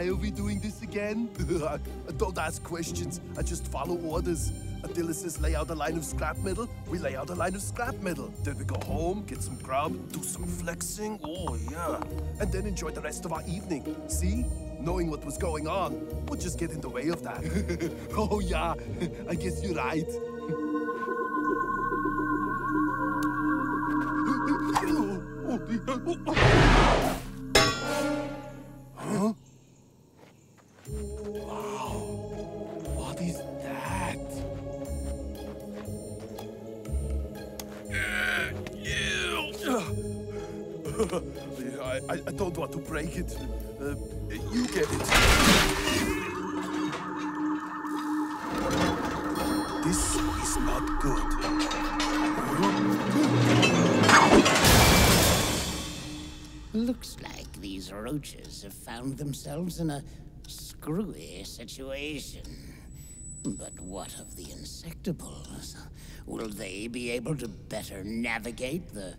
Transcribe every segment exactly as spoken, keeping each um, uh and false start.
why are we doing this again? Don't ask questions. I just follow orders. Adila says lay out a line of scrap metal. We lay out a line of scrap metal. Then we go home, get some grub, do some flexing. Oh, yeah. And then enjoy the rest of our evening. See? Knowing what was going on would just get in the way of that. Oh, yeah. I guess you're right. Huh? Wow. What is that? I, I, I don't want to break it. Uh, you get it. This is not good. Looks like these roaches have found themselves in a screwy situation. But what of the Insectibles? Will they be able to better navigate the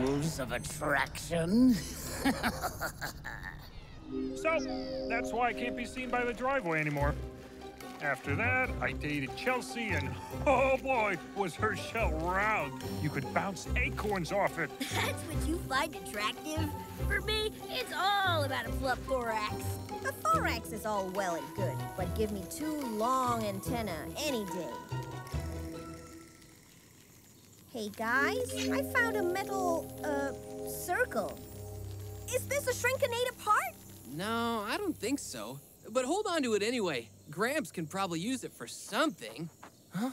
rules of attraction? So, that's why I can't be seen by the driveway anymore. After that, I dated Chelsea and, oh boy, was her shell round. You could bounce acorns off it. That's what you find attractive? For me, it's all about a fluff thorax. A thorax is all well and good, but give me two long antennae any day. Hey guys, I found a metal, uh, circle. Is this a Shrinkinator part? No, I don't think so. But hold on to it anyway. Gramps can probably use it for something. Huh?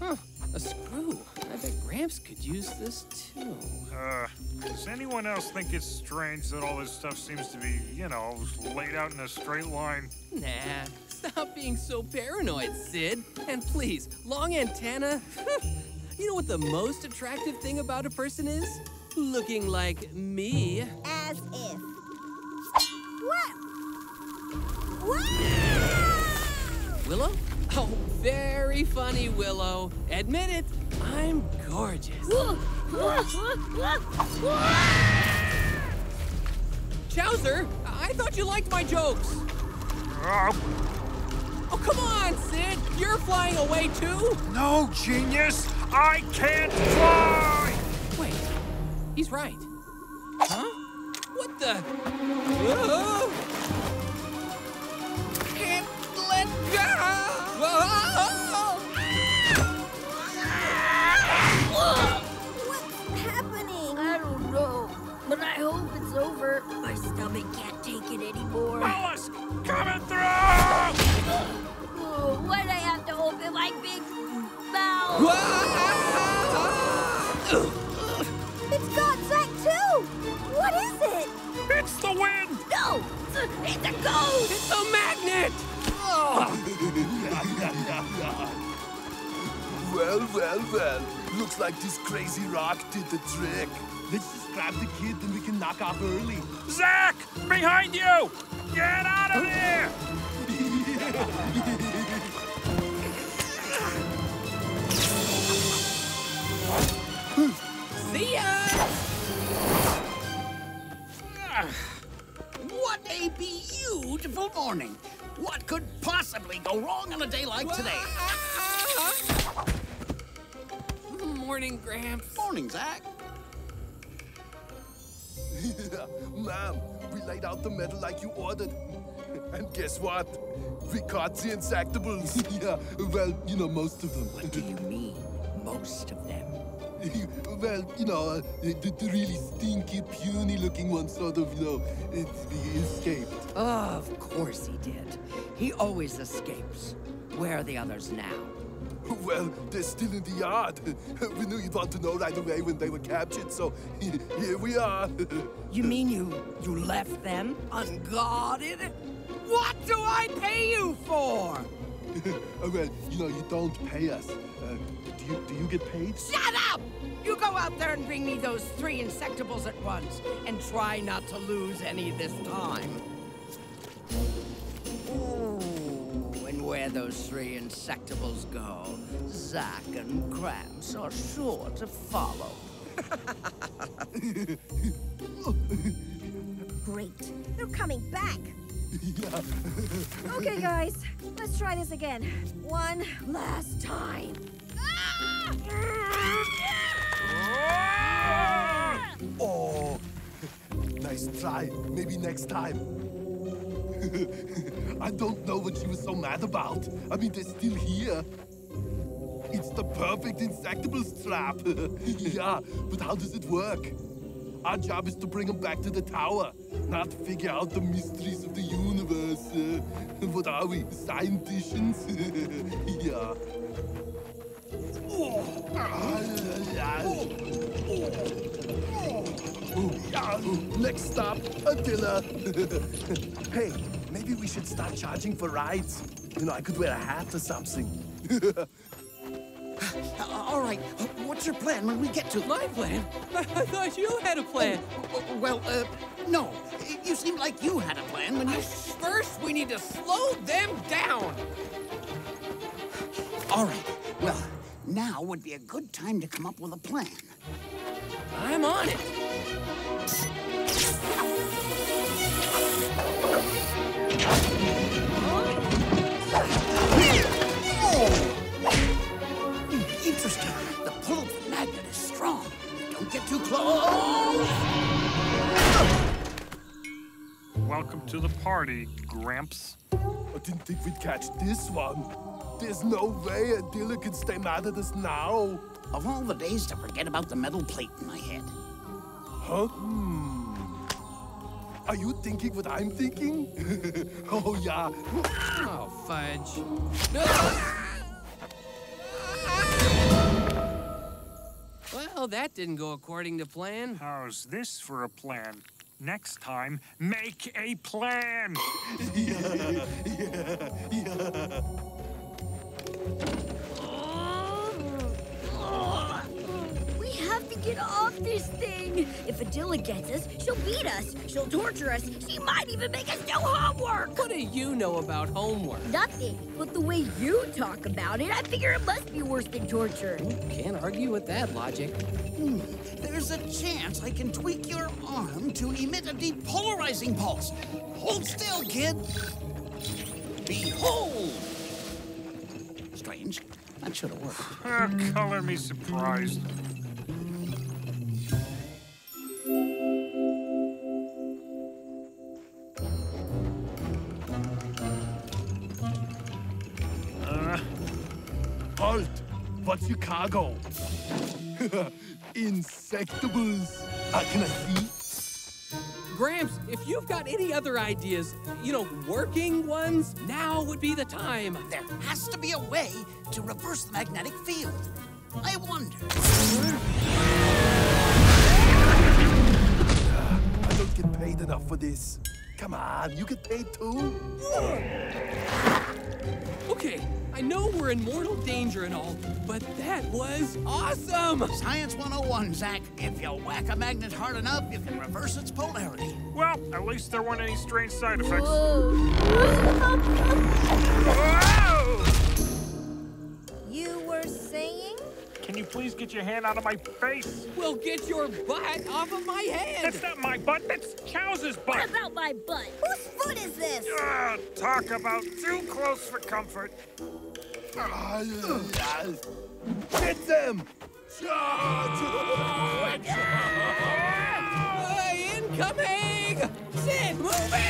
Huh, a screw. I bet Gramps could use this too. Uh, does anyone else think it's strange that all this stuff seems to be, you know, laid out in a straight line? Nah, stop being so paranoid, Sid. And please, long antenna. You know what the most attractive thing about a person is? Looking like me. As if. What? Wow! Willow? Oh, very funny, Willow. Admit it, I'm gorgeous. Chowser, I thought you liked my jokes. Oh, come on, Sid. You're flying away, too? No, genius. I can't fly! Wait, he's right. Huh? What the? Whoa! Let's go! What's happening? I don't know, but I hope it's over. My stomach can't take it anymore. Alice, coming through! Oh, why'd I have to open my big mouth? It's got Zach too! What is it? It's the wind! No! It's a ghost! It's a magnet! Well, well, well. Looks like this crazy rock did the trick. Let's just grab the kid and we can knock off early. Zach! Behind you! Get out of there! See ya! What a beautiful morning. What could possibly go wrong on a day like Whoa. Today? Morning, Gramps. Morning, Zach. Ma'am, we laid out the metal like you ordered. And guess what? We caught the Insectibles. Yeah, well, you know, most of them. What do you mean, most of them? Well, you know, uh, the, the really stinky, puny-looking one sort of, you know, it, it escaped. Oh, of course he did. He always escapes. Where are the others now? Well, they're still in the yard. We knew you'd want to know right away when they were captured, so here we are. You mean you, you left them unguarded? What do I pay you for? Well, you know, you don't pay us. Uh, do you, do you get paid? Shut up! You go out there and bring me those three Insectibles at once, and try not to lose any this time. Ooh, and where those three Insectibles go, Zach and Gramps are sure to follow. Great. They're coming back. Yeah. Okay, guys. Let's try this again. One last time. Ah! Ah! Oh, nice try. Maybe next time. I don't know what she was so mad about. I mean, they're still here. It's the perfect Insectibles trap. Yeah, but how does it work? Our job is to bring them back to the tower, not figure out the mysteries of the universe. Uh, what are we, scienticians? Yeah. Next stop, Adila. Hey, maybe we should start charging for rides. You know, I could wear a hat or something. All right, what's your plan when we get to... My plan? I thought you had a plan. Oh, well, uh, no. You seemed like you had a plan when you... First, we need to slow them down. All right, well, now would be a good time to come up with a plan. I'm on it. Oh. Interesting. The pull of the magnet is strong. Don't get too close. Welcome to the party, Gramps. I didn't think we'd catch this one. There's no way Adila can stay mad at us now. Of all the days to forget about the metal plate in my head. Huh? Hmm. Are you thinking what I'm thinking? Oh, yeah. Oh, fudge. No! Well, that didn't go according to plan. How's this for a plan? Next time, make a plan! Yeah, yeah, yeah. We have to get off this thing. If Adila gets us, she'll beat us. She'll torture us. She might even make us do homework. What do you know about homework? Nothing. But the way you talk about it, I figure it must be worse than torture. Can't argue with that logic. Hmm. There's a chance I can tweak your arm to emit a depolarizing pulse. Hold still, kid. Behold. Strange. That should have worked. Ah, color me surprised. What's your cargo? Insectibles. Uh, can I see? Gramps, if you've got any other ideas, you know, working ones, now would be the time. There has to be a way to reverse the magnetic field. I wonder. Uh, I don't get paid enough for this. Come on, you get paid too? Okay. I know we're in mortal danger and all, but that was awesome! Science one oh one, Zach. If you whack a magnet hard enough, you can reverse its polarity. Well, at least there weren't any strange side effects. Whoa. Whoa! You were saying? Can you please get your hand out of my face? Well, get your butt off of my hand! That's not my butt, that's Chowser's butt! What about my butt? Whose foot is this? Uh, talk about too close for comfort. Hit them! Charge! Yeah! Uh, incoming! Sid, move it!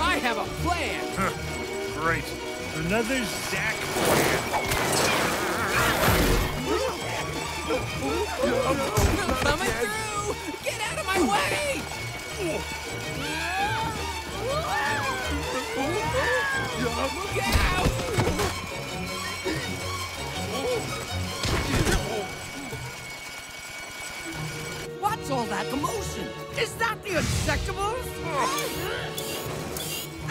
I have a plan. Huh. Great. Another Zach plan. Coming through! Get out of my way! Look out! What's all that commotion? Is that the Insectibles?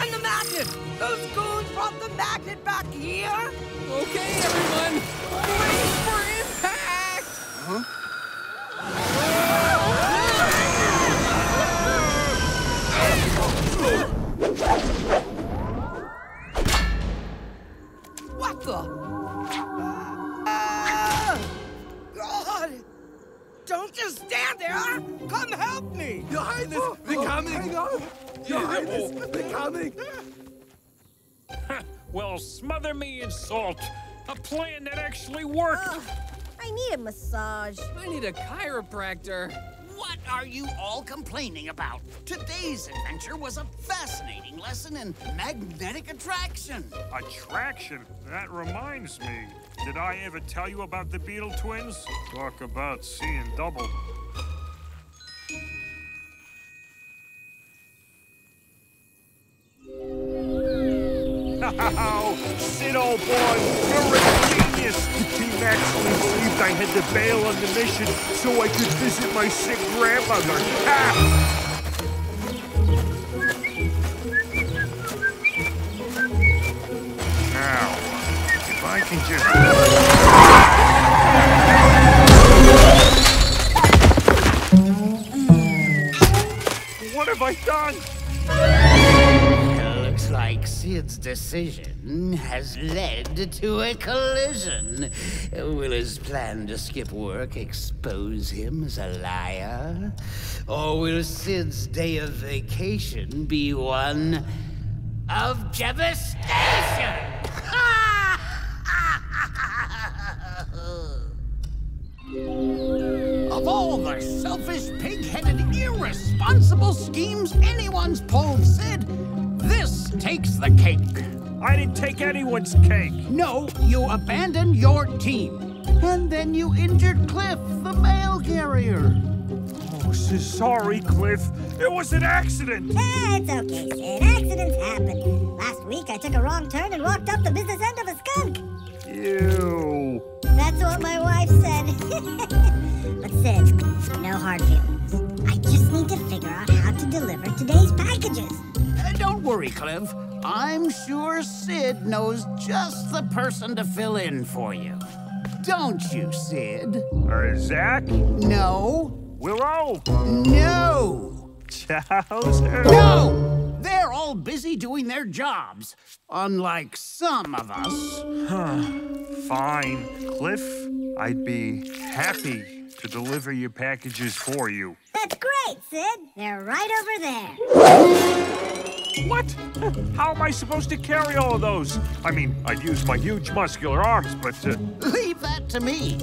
And the the magnet! Those goons brought the magnet back here? Okay, everyone. Wait for impact! Huh? What the? Uh, God! Don't just stand there! Come help me! Behind us! They're coming! Hang on! Behind us! They're coming! Well, smother me in salt. A plan that actually worked. Uh, I need a massage. I need a chiropractor. What are you all complaining about? Today's adventure was a fascinating lesson in magnetic attraction. Attraction? That reminds me. Did I ever tell you about the Beetle Twins? Talk about seeing double. Oh, Sid, old boy, you're a genius! The team actually believed I had to bail on the mission so I could visit my sick grandmother. Ha! Now, if I can just... What have I done? Looks like Sid's decision has led to a collision. Will his plan to skip work expose him as a liar? Or will Sid's day of vacation be one of devastation? Of all the selfish, pig-headed, irresponsible schemes anyone's pulled Sid, this takes the cake. I didn't take anyone's cake. No, you abandoned your team. And then you injured Cliff, the mail carrier. Oh, sorry, Cliff. It was an accident. It's okay, Sid. Accidents happen. Last week, I took a wrong turn and walked up the business end of a skunk. Ew. That's what my wife said. But Sid, no hard feelings. I just need to figure out how to deliver today's packages. Don't worry, Cliff. I'm sure Sid knows just the person to fill in for you. Don't you, Sid? Or uh, Zach? No. Willow? No. Chowser? No! They're all busy doing their jobs. Unlike some of us. Fine, Cliff. I'd be happy to deliver your packages for you. That's great, Sid. They're right over there. What? How am I supposed to carry all of those? I mean, I'd use my huge muscular arms, but... Uh... Leave that to me.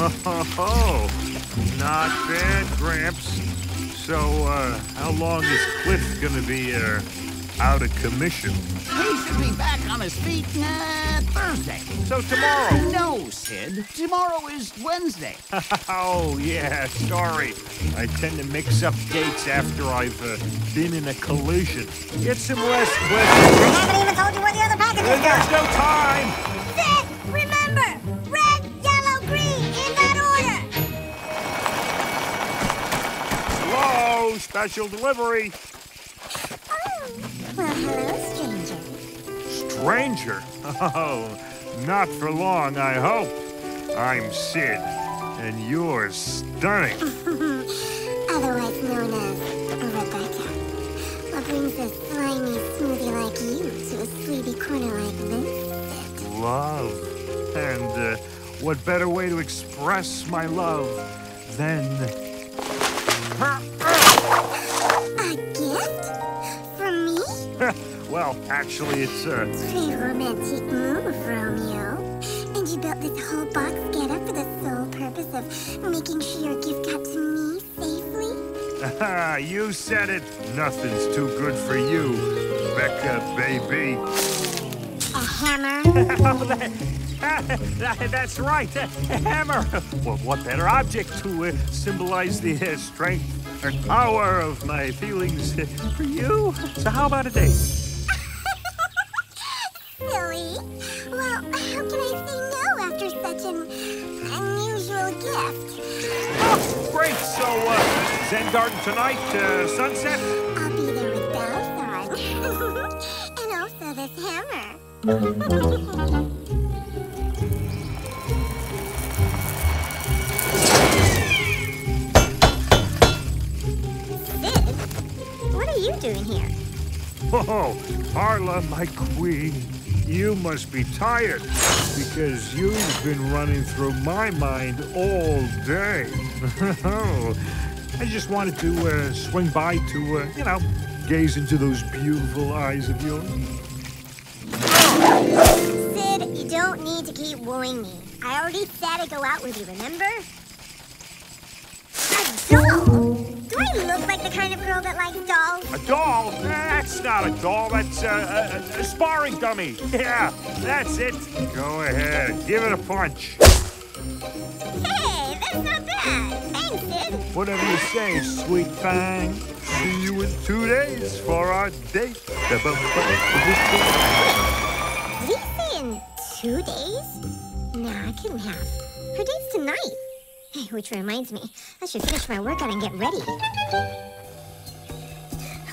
Oh, not bad, Gramps. So, uh, how long is Cliff gonna be, uh, out of commission? He should be back on his feet, uh, Thursday. So tomorrow? No, Sid. Tomorrow is Wednesday. Oh, yeah, sorry. I tend to mix up dates after I've uh, been in a collision. Get some rest, Cliff. I haven't even told you where the other packages are. There's no time. Sid, remember, red, yellow, green, in that order. Hello, special delivery. Well, hello, stranger. Stranger? Oh, not for long, I hope. I'm Sid, and you're stunning. Otherwise known as Rebecca. What brings a slimy smoothie like you to a sleepy corner like this? Love. And uh, what better way to express my love than... A gift? Well, actually, it's a... Very romantic move, Romeo. And you built this whole box getup for the sole purpose of making sure your gift got to me safely? You said it. Nothing's too good for you, Becca, baby. A hammer? That's right, a hammer. Well, what better object to uh, symbolize the uh, strength? Or power of my feelings for you. So how about a date? Silly. Well, how can I say no after such an unusual gift? Oh, great. So, uh, Zen Garden tonight, uh, sunset? What are you doing here? Oh, Arla, my queen, you must be tired because you've been running through my mind all day. I just wanted to uh, swing by to, uh, you know, gaze into those beautiful eyes of yours. Sid, you don't need to keep wooing me. I already said I'd go out with you, remember? A doll? Do I look like the kind of girl that likes dolls? A doll? That's not a doll. That's uh, a, a sparring dummy. Yeah, that's it. Go ahead. Give it a punch. Hey, that's not bad. Thanks, Sid. Whatever you say, sweet fang. See you in two days for our date. Did he say in two days? No, I couldn't have. Her date's tonight. Hey, which reminds me, I should finish my workout and get ready.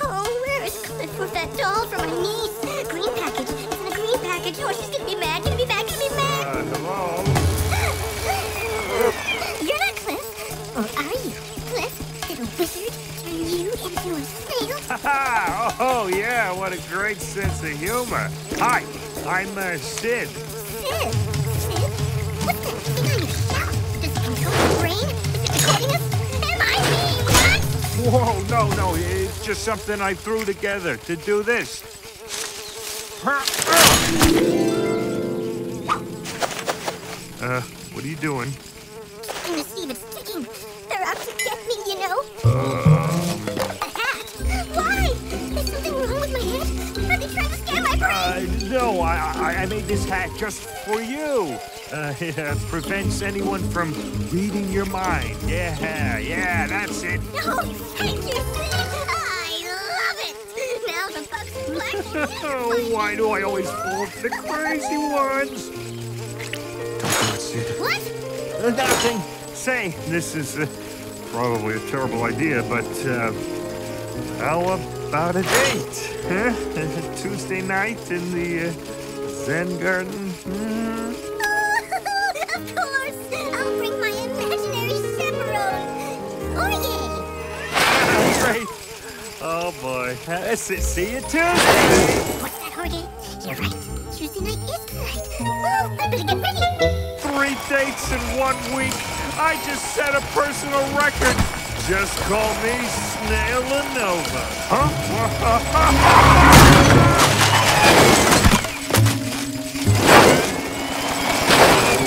Oh, where is Cliff with that doll for my niece? Green package. It's in a green package. Oh, she's gonna be mad. Gonna be mad. Gonna be mad. Uh, hello. You're not Cliff, or are you? Cliff, little wizard, turn you into a snail? Ha-ha! Oh, yeah, what a great sense of humor. Hi, I'm uh, Sid. Sid? Sid? What's going on behind me? Does it control your brain? Is it recording us? Am I being nuts? Whoa, no, no, it's just something I threw together to do this. Uh, what are you doing? The steam is sticking. They're out to get me, you know. Uh, a hat? Why? Is something wrong with my head? Are they trying to scare my brain? Uh, no, I, I made this hat just for you. Uh, it uh, prevents anyone from reading your mind. Yeah, yeah, that's it. No, thank you, Sid. I love it. Now the bugs black. Oh, why do I always fall for the crazy ones? What? Nothing. Say, this is uh, probably a terrible idea, but uh, how about a date? Huh? Tuesday night in the uh, Zen Garden? Mm. Oh, of course! I'll bring my imaginary chaperone. Oh, yeah! Great. Oh, boy. Uh, see you Tuesday! What's that, Jorge? You're right. Tuesday night is tonight. Oh, I better get ready. Three dates in one week. I just set a personal record. Just call me Snailanova. Huh?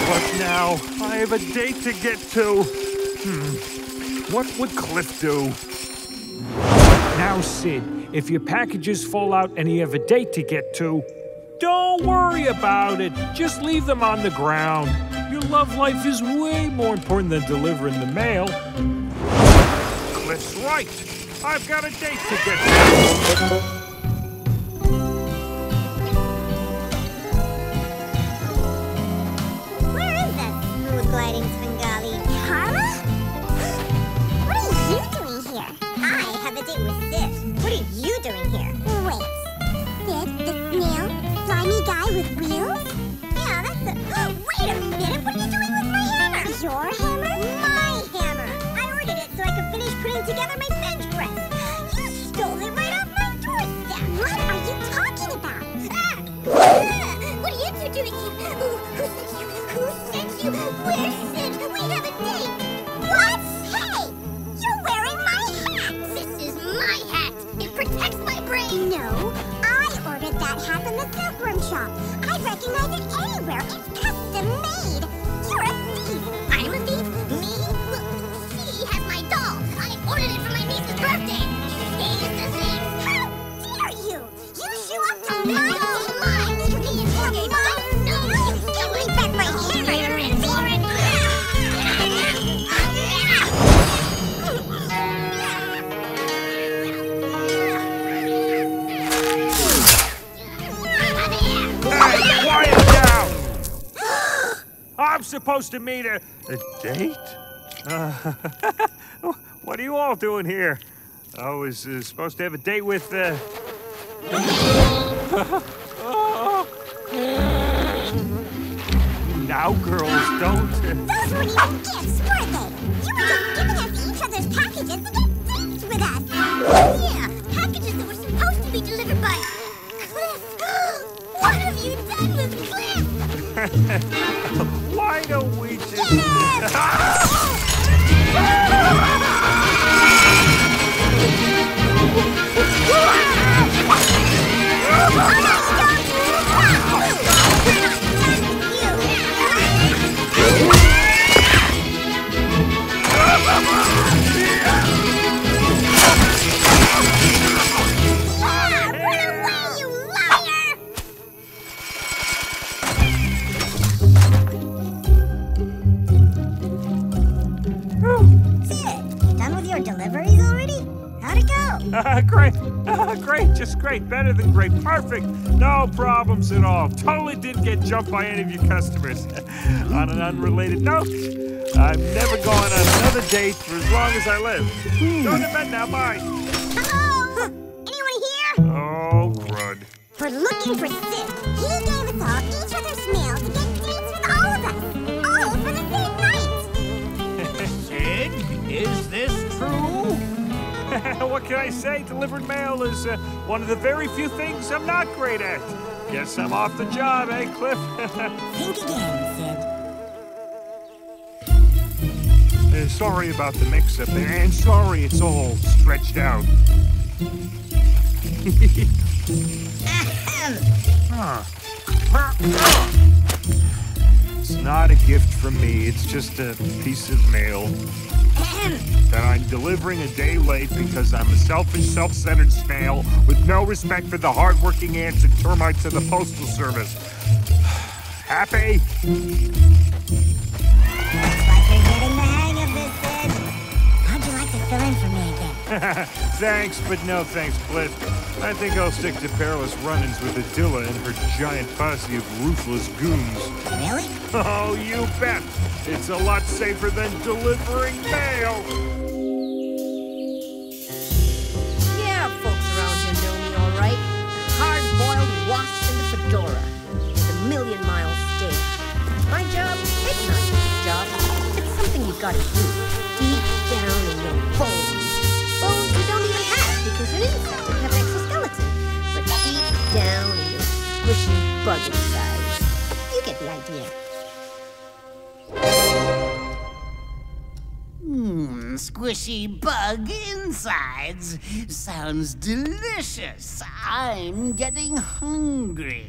What now? I have a date to get to. Hmm. What would Cliff do? Now, Sid, if your packages fall out and you have a date to get to, don't worry about it. Just leave them on the ground. Your love life is way more important than delivering the mail. Cliff's right. I've got a date to get to. Where is that smooth gliding Svengali? Carla? What are you doing here? I have a date with Sid. What are you doing here? Wait. Sid, the snail? Slimy guy with wheels? Yeah, that's a... Oh, wait a minute! What are you doing with my hammer? Your hammer? My hammer! I ordered it so I could finish putting together my bench press. You stole it right off my doorstep! What are you talking about? Ah! Ah! What are you two doing here? Who, who sent you? Who sent you? Where's Sid? We have a date! What? Hey! You're wearing my hat! This is my hat! It protects my brain! No! That hat in the silkworm shop. I recognize it anywhere. It's custom made. You're a thief. I'm a thief. Me? Look, she has my doll. I ordered it for my niece's birthday. She is the thief. How dare you? You show up to my own mind. You need to be mine. No, you give me back my hammer. You're in for it. I'm supposed to meet a, a date? Uh, what are you all doing here? I was uh, supposed to have a date with... Uh... Those were even gifts, weren't they? You were just giving us each other's packages to get things with us. Yeah, packages that were supposed to be delivered by Cliff. What have you done with Cliff? Why don't we just... Get him! Uh, great, uh, great, just great, better than great, perfect, no problems at all. Totally didn't get jumped by any of your customers. On an unrelated note, I'm never going on another date for as long as I live. Hmm. Going to bed now, bye. Hello? Anyone here? Oh, crud. We're looking for Sid. He gave us all each other's mail to get dates with all of us, all for the same night. Sid, is this true? What can I say? Delivered mail is uh, one of the very few things I'm not great at. Guess I'm off the job, eh, Cliff? Think again, Sid. Uh, sorry about the mix-up, and sorry it's all stretched out. It's not a gift from me, it's just a piece of mail. That I'm delivering a day late because I'm a selfish, self-centered snail with no respect for the hard-working ants and termites of the Postal Service. Happy? Looks like you're getting the hang of this, Sid. How'd you like to fill in for me again? Thanks, but no thanks, Cliff. I think I'll stick to perilous run-ins with Adila and her giant posse of ruthless goons. Really? Oh, you bet! It's a lot safer than delivering mail! Yeah, folks around here know me all right. Hard-boiled wasp in the fedora. It's a million-mile stage. My job? It's not a job. It's something you've got to do. Deep down in your bones. Bones you don't even have because you're inside. You have an exoskeleton. But deep down in your squishy bug inside. You get the idea. Mmm, squishy bug insides. Sounds delicious. I'm getting hungry.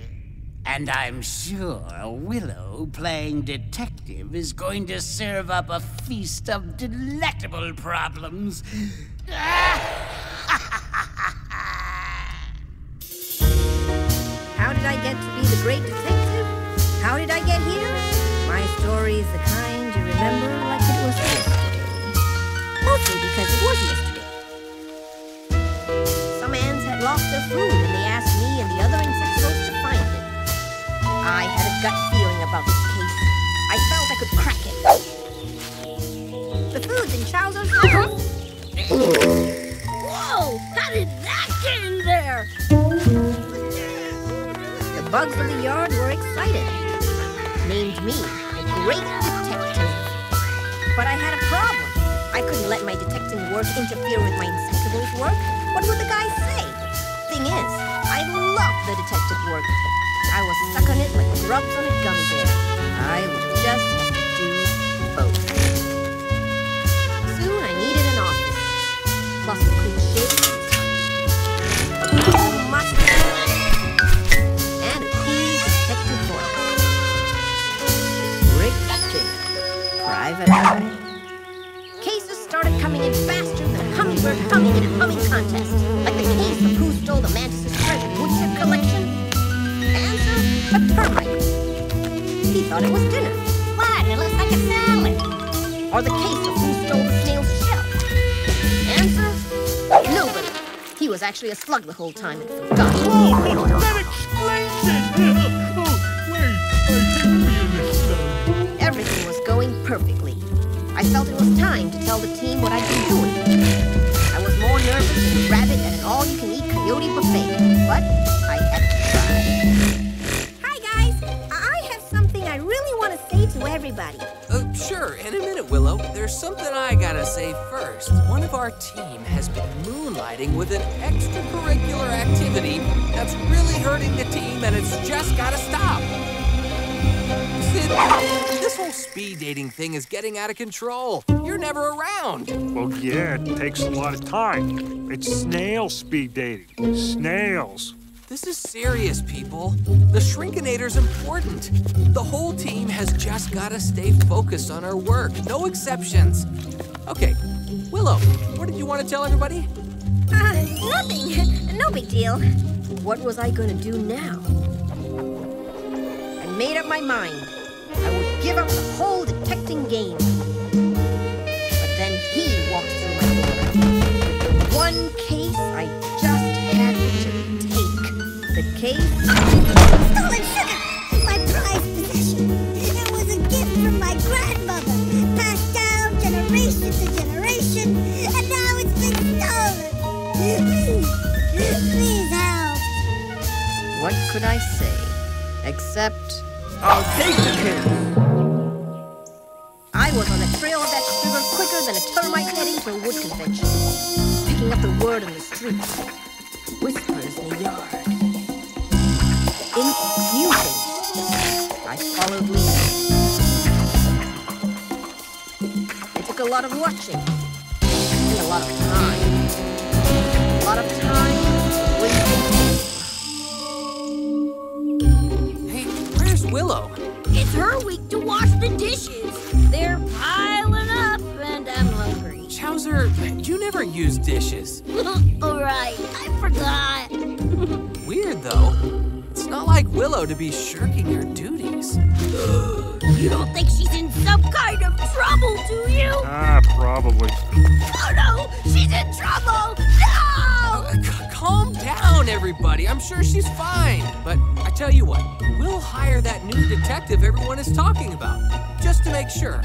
And I'm sure Willow, playing detective, is going to serve up a feast of delectable problems. How did I get to be the great detective? How did I get here? My story's the kind you remember like it was yesterday. Mostly because it was yesterday. Some ants had lost their food and they asked me and the other insectibles to find it. I had a gut feeling about this case. I felt I could crack it. The food's in Chowser's house. Whoa! How did that get in there? The bugs in the yard were excited. Named me the great detective. But I had a problem. I couldn't let my detecting work interfere with my Insectibles work. What would the guys say? Thing is, I loved the detective work. I was stuck on it like grubs on a gummy bear. I would just have to do both. Soon I needed an office. Lots of clean shades. And a cool detective work. Private eye. Cases started coming in faster than a hummingbird humming in a humming contest. Like the case of who stole the Mantis' treasure woodchip collection. Answer, a termite. He thought it was dinner. What? It looks like a salad. Or the case of who stole the snail's shell. Answer, nobody. He was actually a slug the whole time and forgot. Whoa, that explains it! Oh, wait, I didn't realize that. Everything was going perfectly. I felt it was time to tell the team what I'd been doing. I was more nervous than a rabbit at an all-you-can-eat coyote buffet, but I had to try. Hi, guys. I have something I really want to say to everybody. Oops. there's something I gotta say first. One of our team has been moonlighting with an extracurricular activity that's really hurting the team, and it's just gotta stop. Sid, this whole speed dating thing is getting out of control. You're never around. Well, yeah, it takes a lot of time. It's snail speed dating. Snails. This is serious, people. The Shrinkinator's important. The whole team has just got to stay focused on our work. No exceptions. Okay, Willow, what did you want to tell everybody? Uh, nothing. No big deal. What was I going to do now? I made up my mind. I would give up the whole detecting game. But then he walked through my door. One case I just had to The case? Stolen sugar! My prized possession! It was a gift from my grandmother, passed down generation to generation, and now it's been stolen! Please help! What could I say? Except... I'll take the case! I was on the trail of that sugar quicker than a termite heading to a wood convention, picking up the word on the street, whispers in the yard. Infusion. I followed Lisa. It took a lot of watching. And a lot of time. A lot of time with... Hey, where's Willow? It's her week to wash the dishes. They're piling up, and I'm hungry. Chowser, you never use dishes. All right, I forgot. Weird, though. It's not like Willow to be shirking her duties. You don't think she's in some kind of trouble, do you? Ah, probably. Oh no, she's in trouble! No! Uh, calm down, everybody. I'm sure she's fine. But I tell you what, we'll hire that new detective everyone is talking about, just to make sure.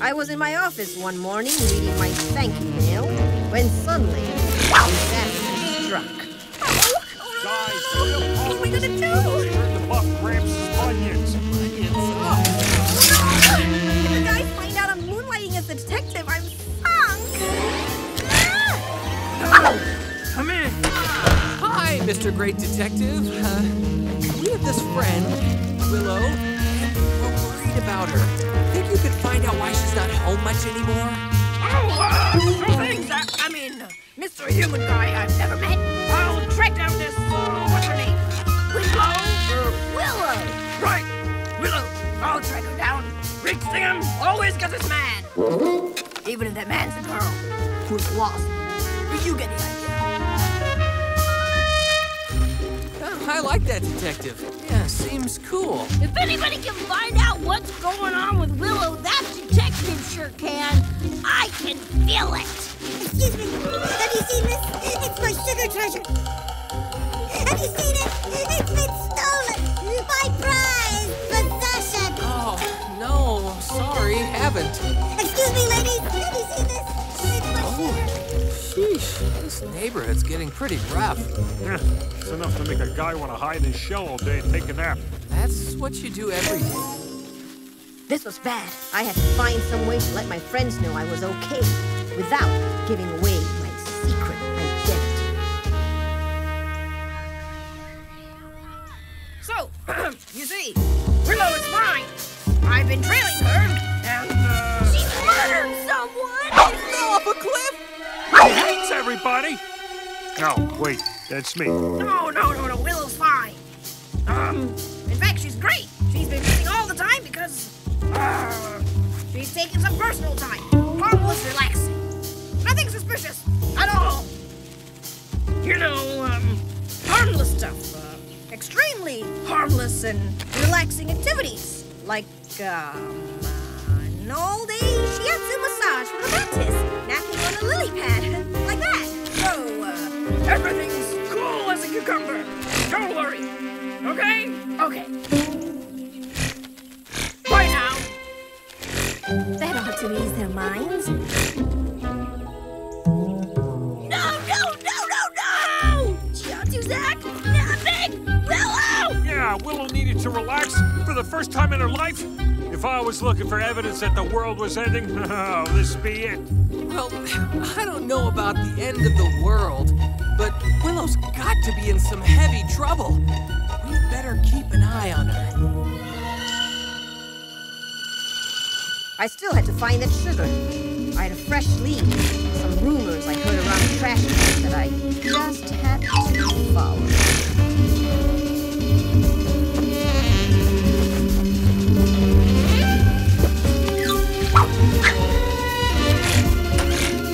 I was in my office one morning reading my thank you mail when suddenly disaster struck. Guys, what are we gonna do? The buff Gramps' onions. Onions up. No! If the guys find out I'm moonlighting as the detective, I'm sunk. Ah! Oh, come in. Hi, Mister Great Detective. Uh, we have this friend, Willow, and we're worried about her. Think you could find out why she's not home much anymore? Oh, uh, no thanks. I, I mean, Mister Human Guy I've never met. I'll track down this, uh, what's her name? Willow? Uh, Willow! Right, Willow. I'll track her down. Rick Sam always got this man. Even if that man's a girl who's lost. You get the idea. Oh, I like that detective. Yeah, seems cool. If anybody can find out what's going on with Willow, that detective sure can. I can feel it. Excuse me, have you seen this? It's my sugar treasure. Have you seen it? It's been stolen. My prized possession. Oh, no, sorry, haven't. Excuse me, ladies, have you seen this? It's my oh, sugar. Sheesh, this neighborhood's getting pretty rough. Yeah, it's enough to make a guy want to hide his shell all day and take a nap. That's what you do every day. This was bad. I had to find some way to let my friends know I was okay without giving away my secret identity. So, you see, Willow is mine. I've been trailing her, and, uh... she murdered someone! She fell off a cliff! Thanks, everybody! No, wait, that's me. No, no, no, no, Willow's fine. Um, in fact, she's great. She's been missing all the time because, uh, she's taking some personal time. Harmless, relaxing. Nothing suspicious at all. You know, um, harmless stuff. Uh, extremely harmless and relaxing activities. Like, um, an old age shiatsu massage from a mantis, napping on a lily pad, like that. So, uh, everything's cool as a cucumber. Don't worry. Okay? Okay. Bye now. That ought to ease their minds. how Willow needed to relax for the first time in her life? If I was looking for evidence that the world was ending, oh, this be it. Well, I don't know about the end of the world, but Willow's got to be in some heavy trouble. We'd better keep an eye on her. I still had to find that sugar. I had a fresh lead, some rumors I heard around the trash can that I just had to follow.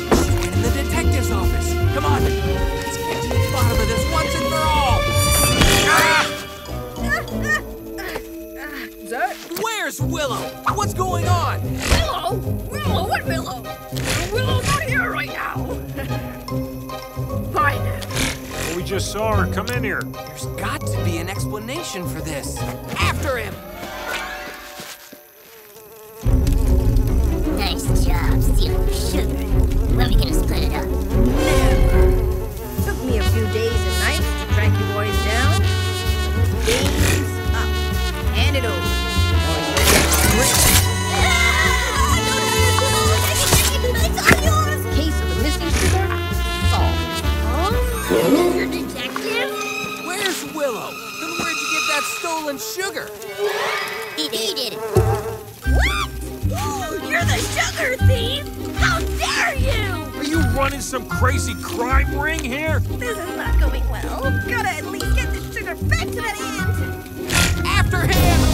In the detective's office. Come on, let's get to the bottom of this once and for all. Ah! Where's Willow? What's going on? Willow? Willow? What Willow? Willow's not here right now. Fine. Well, we just saw her come in here. There's got to be an explanation for this. After him! Nice job, stealing sugar. When are we gonna split it up? Never. Took me a few days and nights to track you boys down. Game's up. Hand it over. Case of the missing sugar solved. Huh? You're a detective? Where's Willow? Then where'd you get that stolen sugar? He did it. What? Ooh, you're the sugar thief! How dare you! Are you running some crazy crime ring here? This is not going well. Gotta at least get the sugar back to that end. After him!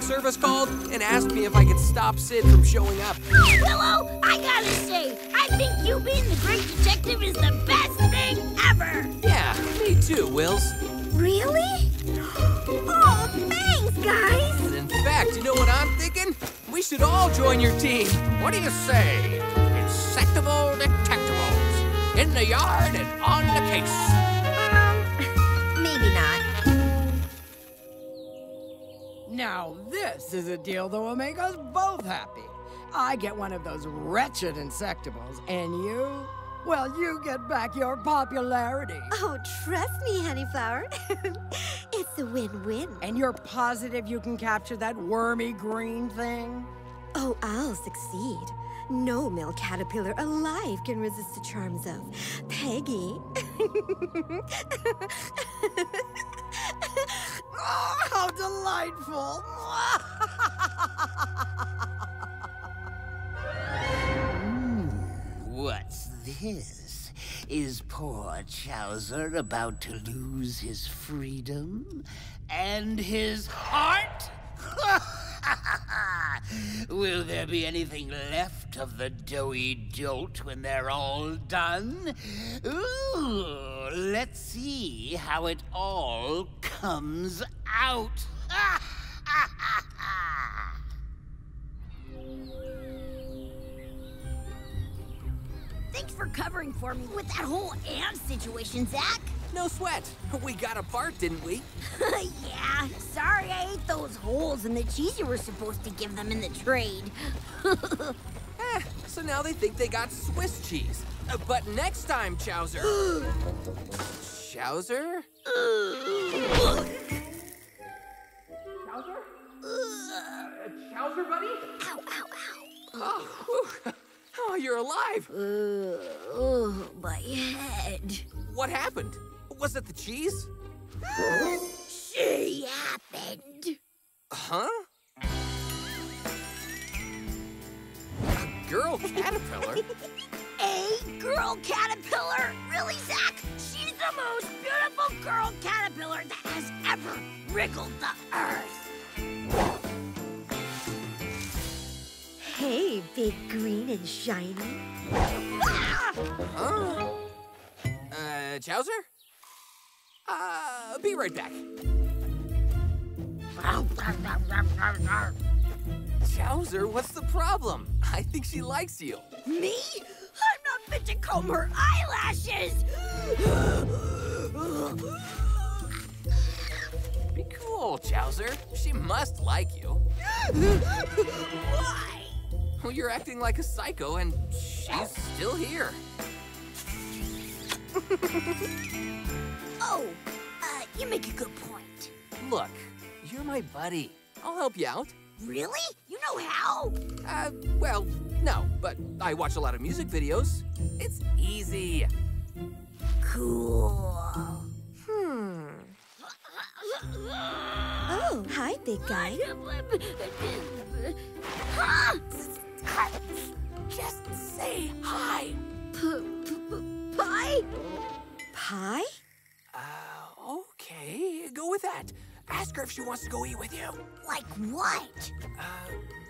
Service called and asked me if I could stop Sid from showing up. Willow, I gotta say, I think you being the great detective is the best thing ever. Yeah, me too, Wills. Really? Oh, thanks, guys. And in fact, you know what I'm thinking? We should all join your team. What do you say? Insectible detectives. In the yard and on the case. Now this is a deal that will make us both happy. I get one of those wretched Insectibles, and you? Well, you get back your popularity. Oh, trust me, Honeyflower. It's a win-win. And you're positive you can capture that wormy green thing? Oh, I'll succeed. No male caterpillar alive can resist the charms of Peggy. Oh, how delightful! mm, what's this? Is poor Chowser about to lose his freedom and his heart? Will there be anything left of the doughy dolt when they're all done? Ooh, let's see how it all comes out. Thanks for covering for me with that whole ant situation, Zach. No sweat. We got apart, didn't we? Yeah. Sorry I ate those holes in the cheese you were supposed to give them in the trade. eh, so now they think they got Swiss cheese. Uh, but next time, Chowser. Chowser? Chowser? Chowser, buddy? Ow, ow, ow. Oh, whew. Oh, you're alive. Uh, oh, my head. What happened? Was it the cheese? She happened. Huh? A girl caterpillar? A girl caterpillar? Really, Zach? She's the most beautiful girl caterpillar that has ever wriggled the earth. Hey, big, green, and shiny. Ah! Huh? Uh, Chowser? Uh, be right back. Chowser, what's the problem? I think she likes you. Me? I'm not fit to comb her eyelashes! Be cool, Chowser. She must like you. Why? Well, you're acting like a psycho, and she's still here. oh, uh, you make a good point. Look, you're my buddy. I'll help you out. Really? You know how? Uh, well, no, but I watch a lot of music videos. It's easy. Cool. Hmm. Oh, hi, big guy. Just say hi. Pie? Pie? Uh, okay, go with that. Ask her if she wants to go eat with you. Like what? Uh,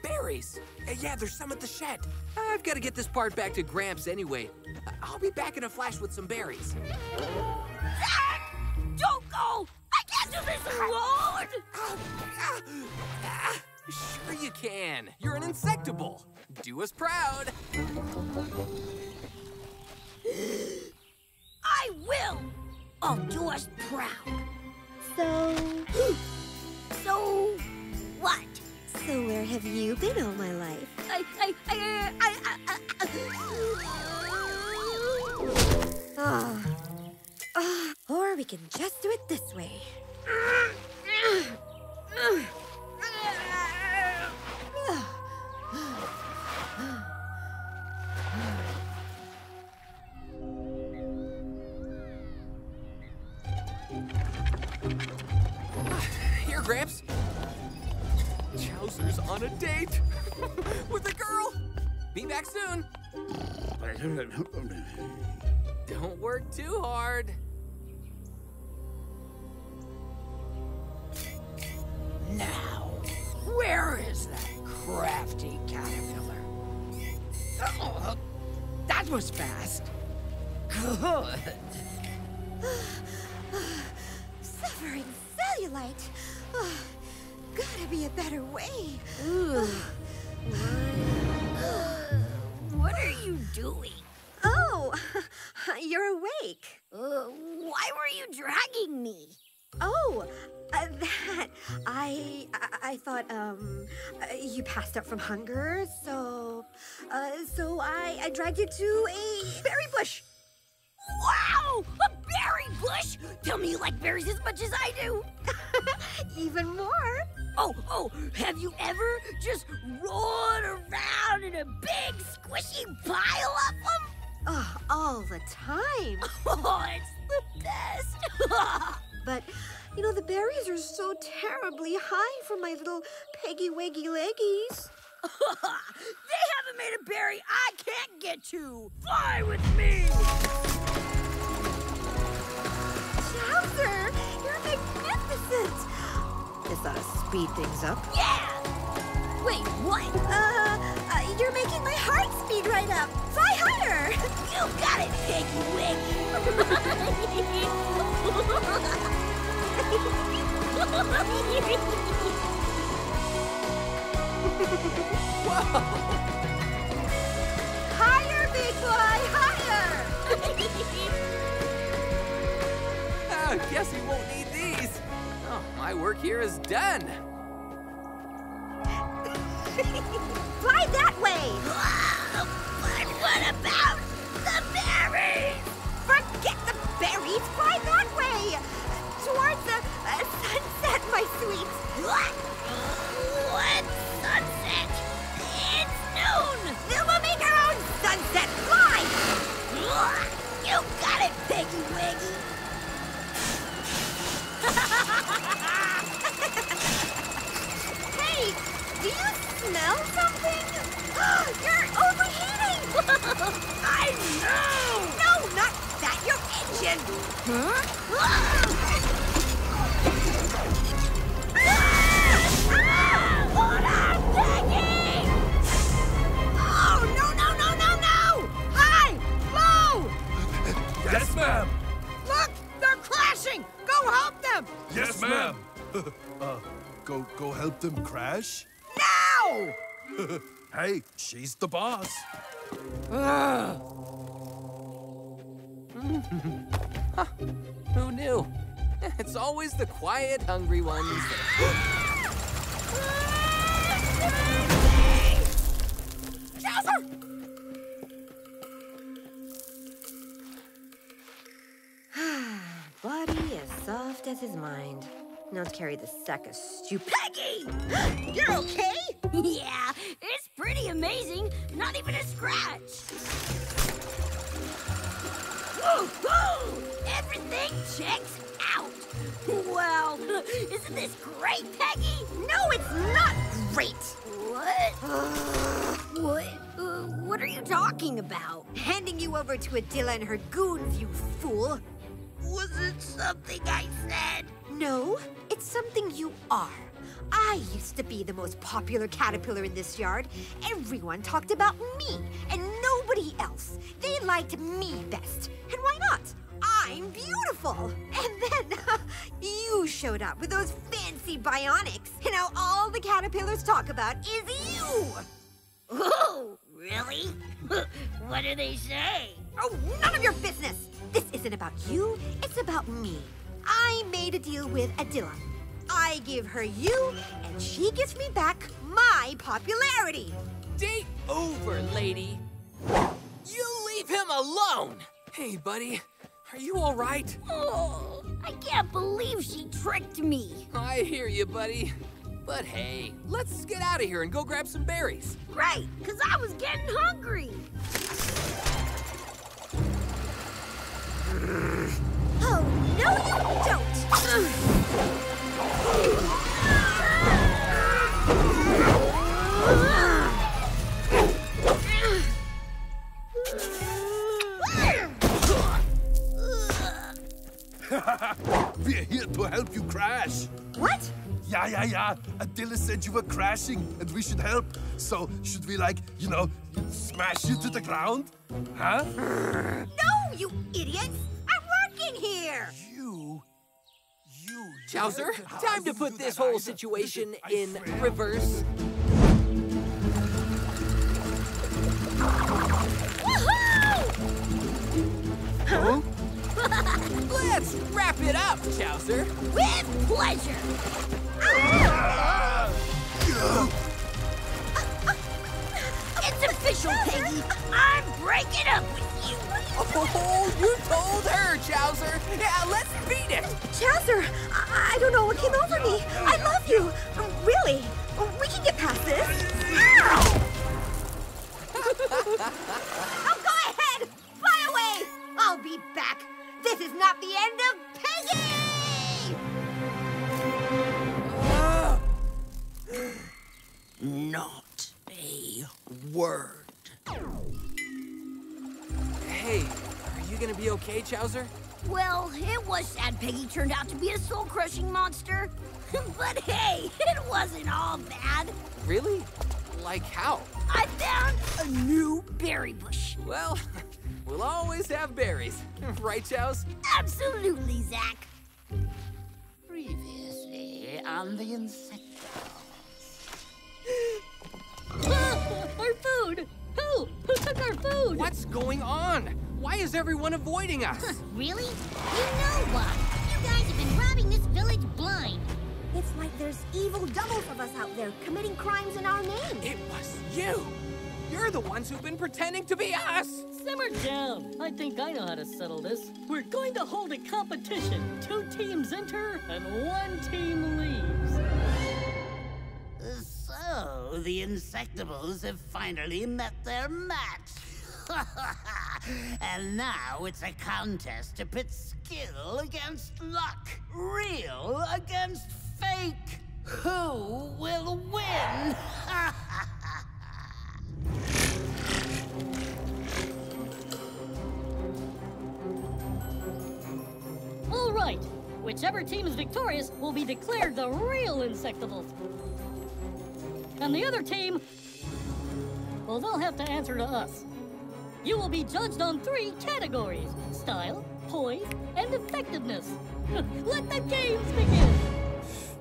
berries. Uh, yeah, there's some at the shed. I've got to get this part back to Gramps anyway. Uh, I'll be back in a flash with some berries. Zach! Don't go! I can't do this alone! Uh, uh, uh, sure you can. You're an Insectible. Do us proud. I will. I'll do us proud. So... so... what? So where have you been all my life? I... I... I... I... I... I... Oh. Oh. Or we can just do it this way. Here, Gramps. Chowser's on a date with a girl. Be back soon. Don't work too hard. Now, where is that crafty caterpillar? Oh, that was fast. Good. Suffering cellulite. Oh, gotta be a better way. Ooh. What are you doing? Oh, you're awake. Uh, why were you dragging me? Oh, uh, that. I, I I thought um uh, you passed out from hunger, so uh so I I dragged you to a berry bush. Wow, a berry bush! Tell me you like berries as much as I do. Even more. Oh, oh, have you ever just rolled around in a big squishy pile of them? Oh, all the time. Oh, it's the best. But, you know, the berries are so terribly high for my little Peggy-Weggy leggies. They haven't made a berry I can't get to. Fly with me! Chowser, you're magnificent. This ought to speed things up. Yeah! Wait, what? Uh, uh you're making my heart speed right up. Fly higher! You got it, Peggy-Weggy. Whoa. Higher, big boy, higher! I guess we won't need these. Oh, my work here is done. Fly that way. But what about the berries? Forget the berries. Fly that way. Towards the uh, sunset, my sweet. What? What sunset? It's noon. Then we'll make our own sunset. Fly. You got it, Peggy Wiggy! Hey, do you smell something? You're overheating! I know! No, not that, your engine! Huh? Ah! Ah! Hold on, Peggy! Oh, no, no, no, no, no! Hi, Lo! Yes, ma'am! Look! They're crashing! Go help them! Yes, ma'am! uh, go, go help them crash? Now! Hey, she's the boss. Uh. Huh. Who knew? It's always the quiet, hungry ones. Chowser! Body as soft as his mind. Now to carry the sack of stupid. Peggy! You're okay? Yeah, it's pretty amazing. Not even a scratch. Woo-hoo! Everything checks out. Wow, isn't this great, Peggy? No, it's not great. What? What? Uh, what are you talking about? Handing you over to Adila and her goons, you fool. Was it something I said? No, it's something you are. I used to be the most popular caterpillar in this yard. Everyone talked about me and nobody else. They liked me best. And why not? I'm beautiful. And then uh, you showed up with those fancy bionics. And now all the caterpillars talk about is you. Oh, really? What do they say? Oh, none of your business. This isn't about you, it's about me. I made a deal with Adila. I give her you, and she gives me back my popularity. Date over, lady. You leave him alone. Hey, buddy, are you all right? Oh, I can't believe she tricked me. I hear you, buddy. But hey, let's get out of here and go grab some berries. Right, because I was getting hungry. Oh, no you don't! We're here to help you crash. What? Yeah, yeah, yeah. Adila said you were crashing and we should help. So should we, like, you know, smash you to the ground? Huh? No, you idiots! Here. You, you. Chowser, time to put this whole situation in reverse. Woohoo! Huh? Let's wrap it up, Chowser. With pleasure. Ah! It's official, Peggy. I'm breaking up with you. Oh, you told her, Chowser. Yeah, let's beat it. Chowser, I, I don't know what came over me. I love you. Really. We can get past this. Ow! Oh, go ahead. Fly away. I'll be back. This is not the end of Peggy! Not a word. Hey, are you gonna be okay, Chowser? Well, it was sad Peggy turned out to be a soul-crushing monster. But hey, it wasn't all bad. Really? Like how? I found a new berry bush. Well, we'll always have berries. Right, Chows? Absolutely, Zach. Previously on the Insectibles. Ah, our food! Who? Who took our food? What's going on? Why is everyone avoiding us? Really? You know what? You guys have been robbing this village blind. It's like there's evil doubles of us out there committing crimes in our name. It was you. You're the ones who've been pretending to be us! Simmer down! I think I know how to settle this. We're going to hold a competition. Two teams enter, and one team leaves. So, the Insectibles have finally met their match. And now it's a contest to pit skill against luck. Real against fake. Who will win? All right. Whichever team is victorious will be declared the real Insectibles. And the other team, well, they'll have to answer to us. You will be judged on three categories: style, poise, and effectiveness. Let the games begin!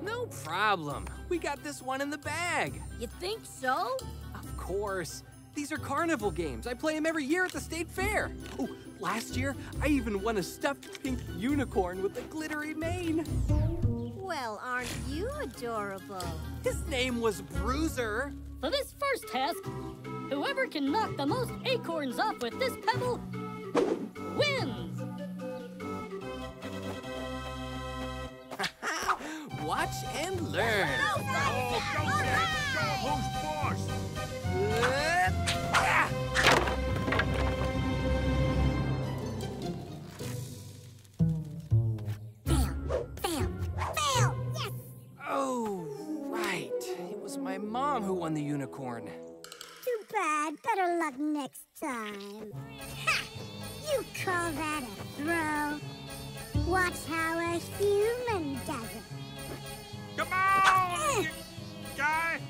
No problem. We got this one in the bag. You think so? Of course. These are carnival games. I play them every year at the state fair. Oh, last year, I even won a stuffed pink unicorn with a glittery mane. Well, aren't you adorable? His name was Bruiser. For this first task, whoever can knock the most acorns off with this pebble wins. Watch and learn. Oh, oh, go go right. Who's first? Uh, My mom who won the unicorn. Too bad. Better luck next time. Ha! You call that a throw? Watch how a human does it. Come on, you guy!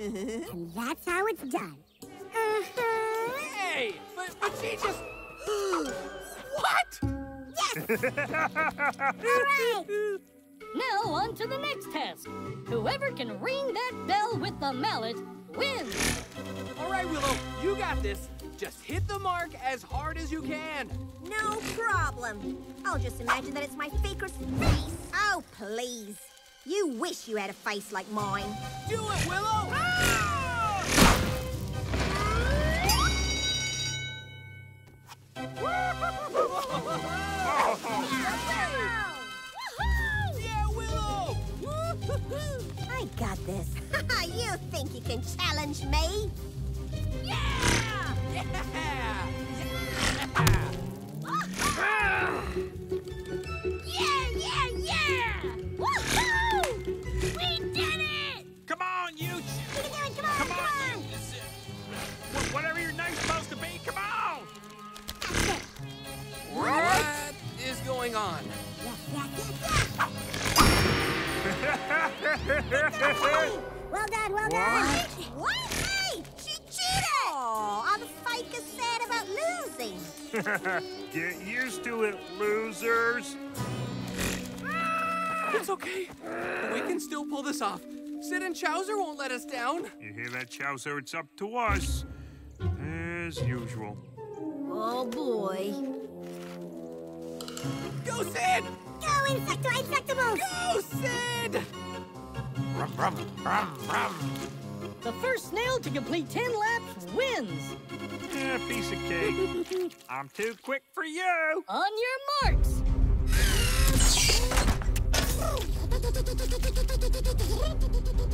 And that's how it's done. Uh-huh. Hey! But, but she just... What? Yes! Hooray! Now on to the next task. Whoever can ring that bell with the mallet wins. All right, Willow, you got this. Just hit the mark as hard as you can. No problem. I'll just imagine that it's my faker's face. Oh, please. You wish you had a face like mine. Do it, Willow! Ah! Yeah, Willow! I got this. You think you can challenge me? Yeah! Yeah! Yeah! Yeah, yeah, yeah! Woohoo! We did it! Come on, you! You can do it! Come on, come on! Come on. Whatever your name's supposed to be, come on! What is going on? Well done, well done. What? What? Hey, she cheated! Oh, all the fighters said about losing. Get used to it, losers. It's okay. We can still pull this off. Sid and Chowser won't let us down. You hear that, Chowser? It's up to us. As usual. Oh, boy. Go, Sid! Go, Insecto Insectibles! Go, Sid! Brum, brum, brum, brum. The first snail to complete ten laps wins. Yeah, piece of cake. I'm too quick for you. On your marks.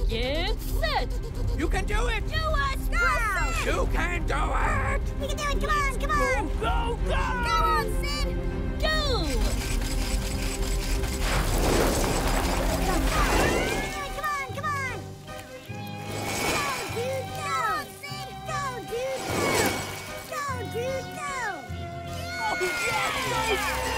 Get set! You can do it! Do us now! You can do it! We can do it! Come on! Come on! Go! Go! Go, go on, Sid! Go! Come on! Come on! Go, dude! Go, Sid! Go, dude! Go! Go, dude! Go! Oh, yes! Go, Sid!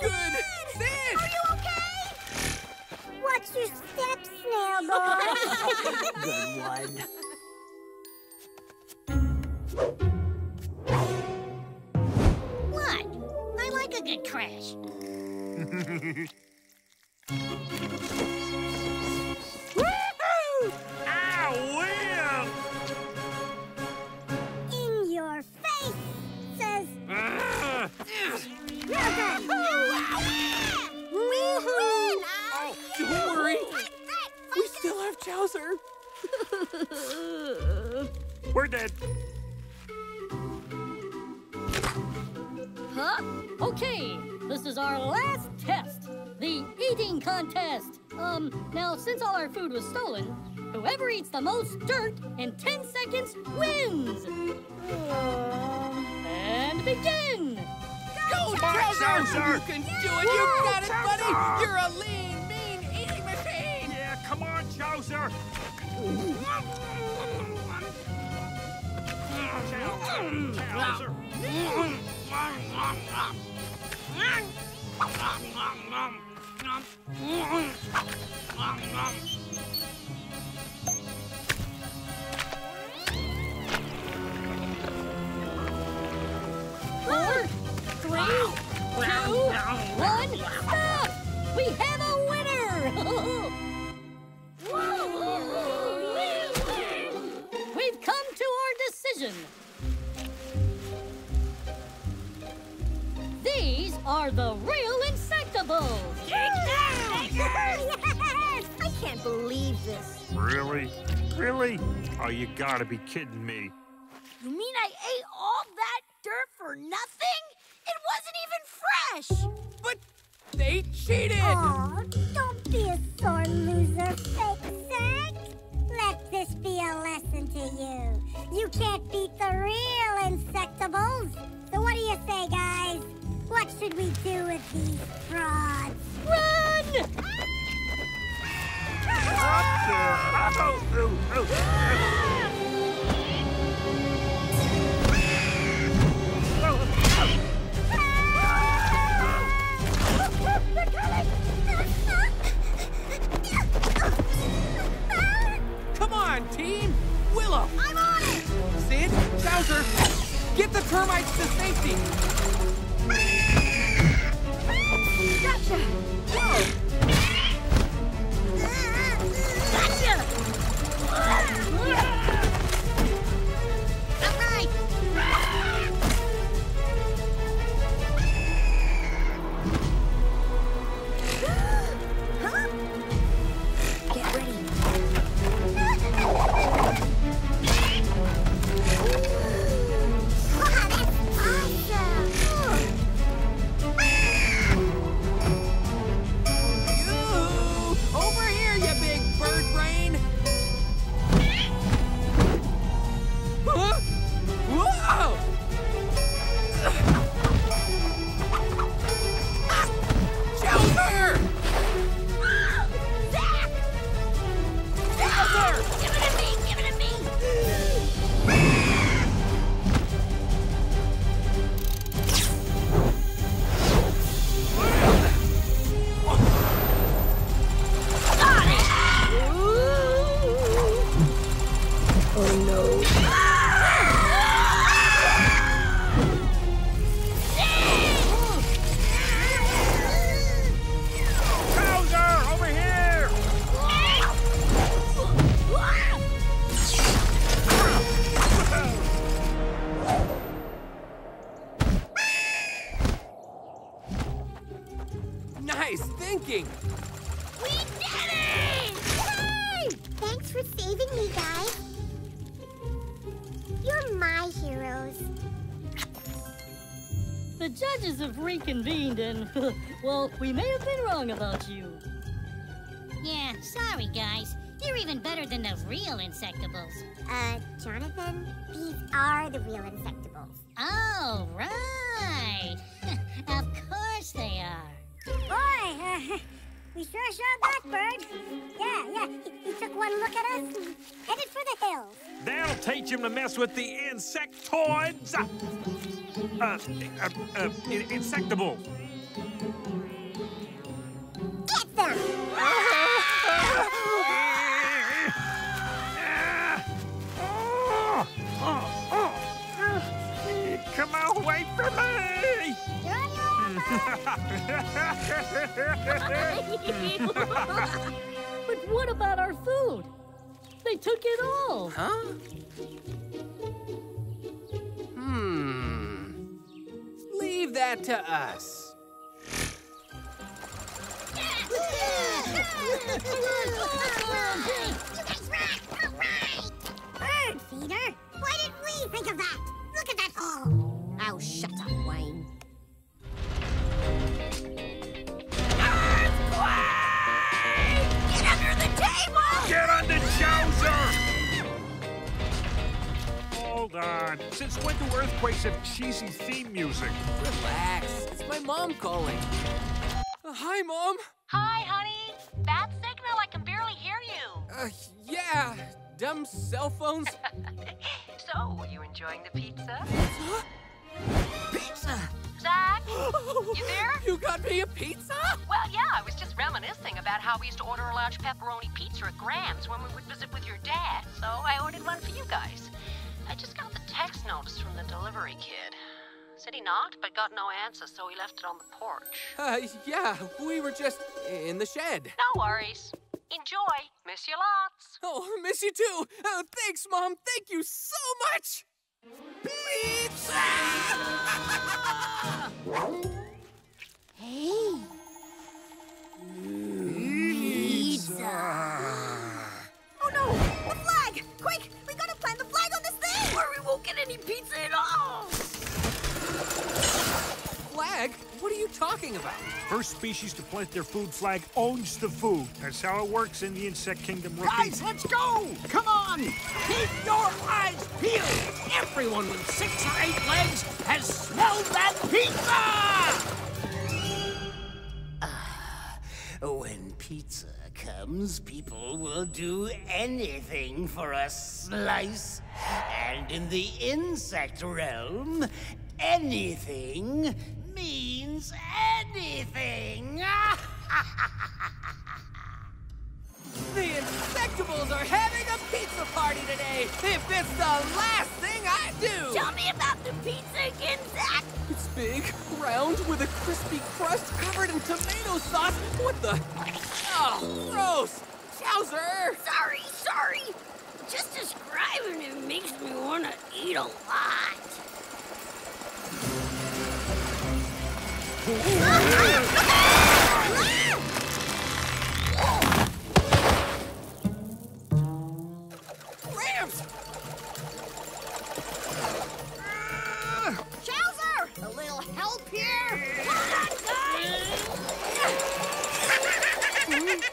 good! Sid! Are you okay? Watch your steps, snail boy. Good one. What? I like a good crash. Woohoo! I win! In your face, says. Uh, well done! Woohoo! Win! Oh, don't worry. We still have Chowser. We're dead. Huh? Okay, this is our last test, the eating contest. Um, now, since all our food was stolen, whoever eats the most dirt in ten seconds wins. Uh... And begin! Go, Chowser! You can do it! You got it, buddy! You're a lean, mean eating machine! Yeah, come on, Chowser! Chowser! Four, three, two, one, stop! We have a winner! We've come to our decision. These are the real Insectibles! Insectibles! Yes! I can't believe this. Really? Really? Oh, you gotta be kidding me. You mean I ate all that dirt for nothing? It wasn't even fresh! But they cheated! Aw, don't be a sore loser, fake Zach. Let this be a lesson to you. You can't beat the real Insectibles. So what do you say, guys? What should we do with these frauds? Run! They're coming! Come on, team! Willow! I'm on it! Sid, Chowser, get the termites to safety! Gotcha! Whoa! Gotcha! All right! Huh? Get ready. Wow, that's awesome! Convened and, well, we may have been wrong about you. Yeah, sorry guys. You're even better than the real Insectibles. Uh, Jonathan, these are the real Insectibles. Oh, right. Of course they are. Boy, uh, we sure shot that bird. Yeah, yeah, he, he took one look at us and headed for the hills. That'll teach him to mess with the insectoids. Uh, uh, uh, uh, Insectibles. Get them! Come away from me! But what about our food? They took it all. Huh? Hmm. Leave that to us. You guys rock! All right! Bird feeder? Why didn't we think of that? Look at that hole! Oh, shut up, Wayne. Earthquake! Get under the table! Get on the Chowser! Hold on. Since when do earthquakes have cheesy theme music? Relax. It's my mom calling. Uh, hi, Mom. Hi, honey. Bad signal. I can barely hear you. Uh, yeah. Dumb cell phones. So, were you enjoying the pizza? Huh? Pizza! Zach, you there? You got me a pizza? Well, yeah, I was just reminiscing about how we used to order a large pepperoni pizza at Gramps when we would visit with your dad, so I ordered one for you guys. I just got the text notice from the delivery kid. Said he knocked, but got no answer, so he left it on the porch. Uh, yeah, we were just in the shed. No worries. Enjoy. Miss you lots. Oh, miss you too. Oh, thanks, Mom. Thank you so much. Pizza! Hey. Pizza. Oh, no. The flag. Quick, we gotta plant the flag on this thing. Or we won't get any pizza at all. Flag? What are you talking about? First species to plant their food flag owns the food. That's how it works in the insect kingdom, rookie. Guys, let's go! Come on! Keep your eyes peeled! Everyone with six or eight legs has smelled that pizza! Uh, when pizza comes, people will do anything for a slice. And in the insect realm, anything means anything! The Insectibles are having a pizza party today! If it's the last thing I do! Tell me about the pizza again, Zach! It's big, round, with a crispy crust covered in tomato sauce. What the? Oh, gross! Chowser! Sorry, sorry! Just describing it makes me want to eat a lot. Gramps! Chowser! A little help here? Hold on, guys!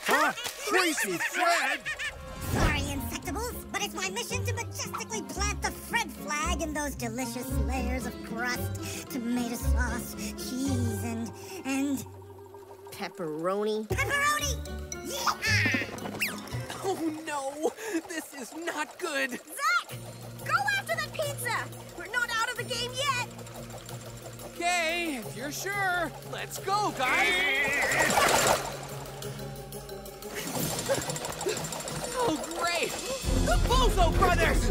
Huh? Crazy Fred! Sorry, Insectibles, but it's my mission to majestically plant the Fred flag in those delicious layers of crust, tomato sauce, cheese, and, and... pepperoni. Pepperoni! Yeah! Oh, no! This is not good! Zach! Go after the pizza! We're not out of the game yet! Okay, if you're sure, let's go, guys! Oh, great! The Bozo Brothers!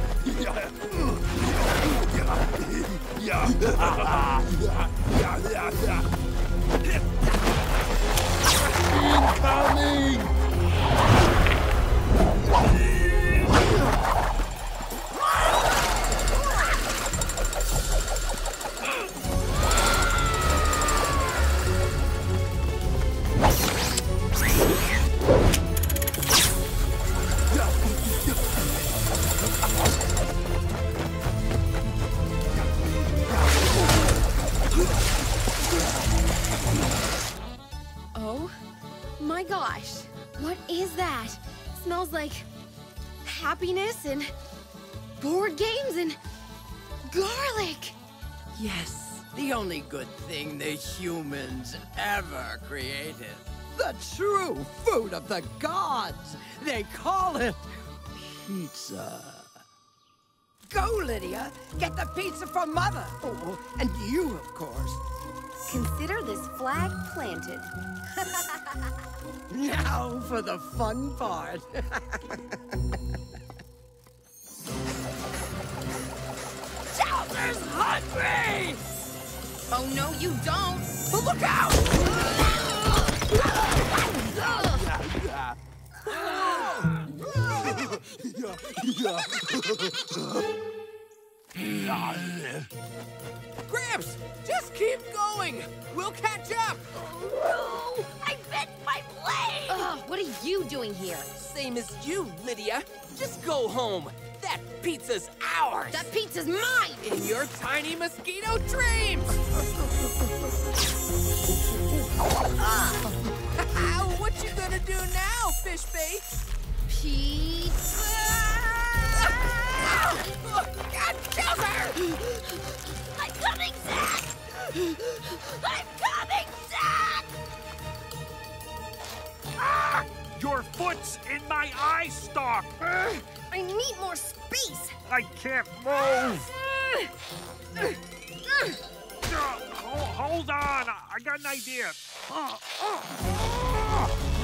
About me! Oh my gosh, what is that? It smells like happiness and board games and garlic. Yes, the only good thing the humans ever created. The true food of the gods. They call it pizza. Go, Lydia. Get the pizza for Mother. Oh, and you, of course. Consider this flag planted. Now for the fun part. Chowser's hungry! Oh, no, you don't. But look out! Gramps, just keep going. We'll catch up. Oh, no. I bent my leg. Uh, what are you doing here? Same as you, Lydia. Just go home. That pizza's ours! That pizza's mine! In your tiny mosquito dreams! uh. What you gonna do now, fish bait? Pizza! God, Chowser! I'm coming, Zach! I'm coming, Zach! Ah! Your foot's in my eye stalk! Uh, I need more space! I can't move! Uh, uh, uh, uh, hold on! I got an idea! Uh, uh,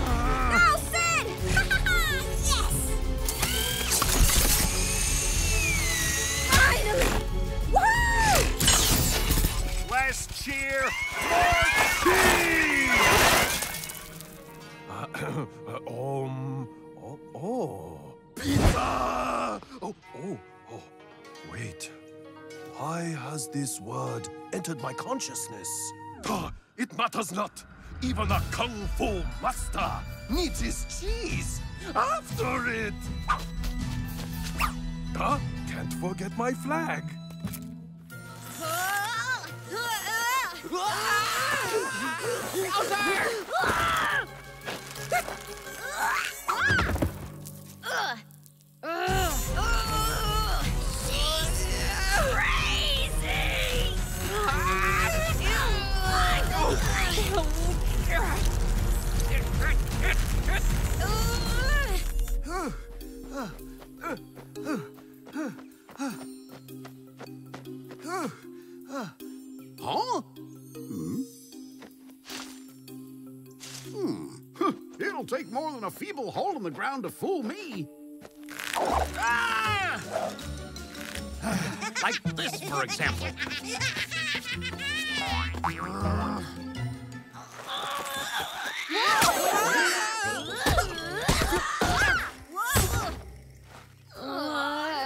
uh, no, Sid! Yes! Finally! Woo! Less cheer, more cheese! Uh, um, oh, oh, pizza! Oh, oh, oh, wait. Why has this word entered my consciousness? Oh, it matters not. Even a kung fu master needs his cheese after it. Huh? Can't forget my flag. Ugh. Ugh. Ugh. She's crazy! Huh? Hmm? Hmm. It'll take more than a feeble hole in the ground to fool me. Ah! Like this, for example. Oh,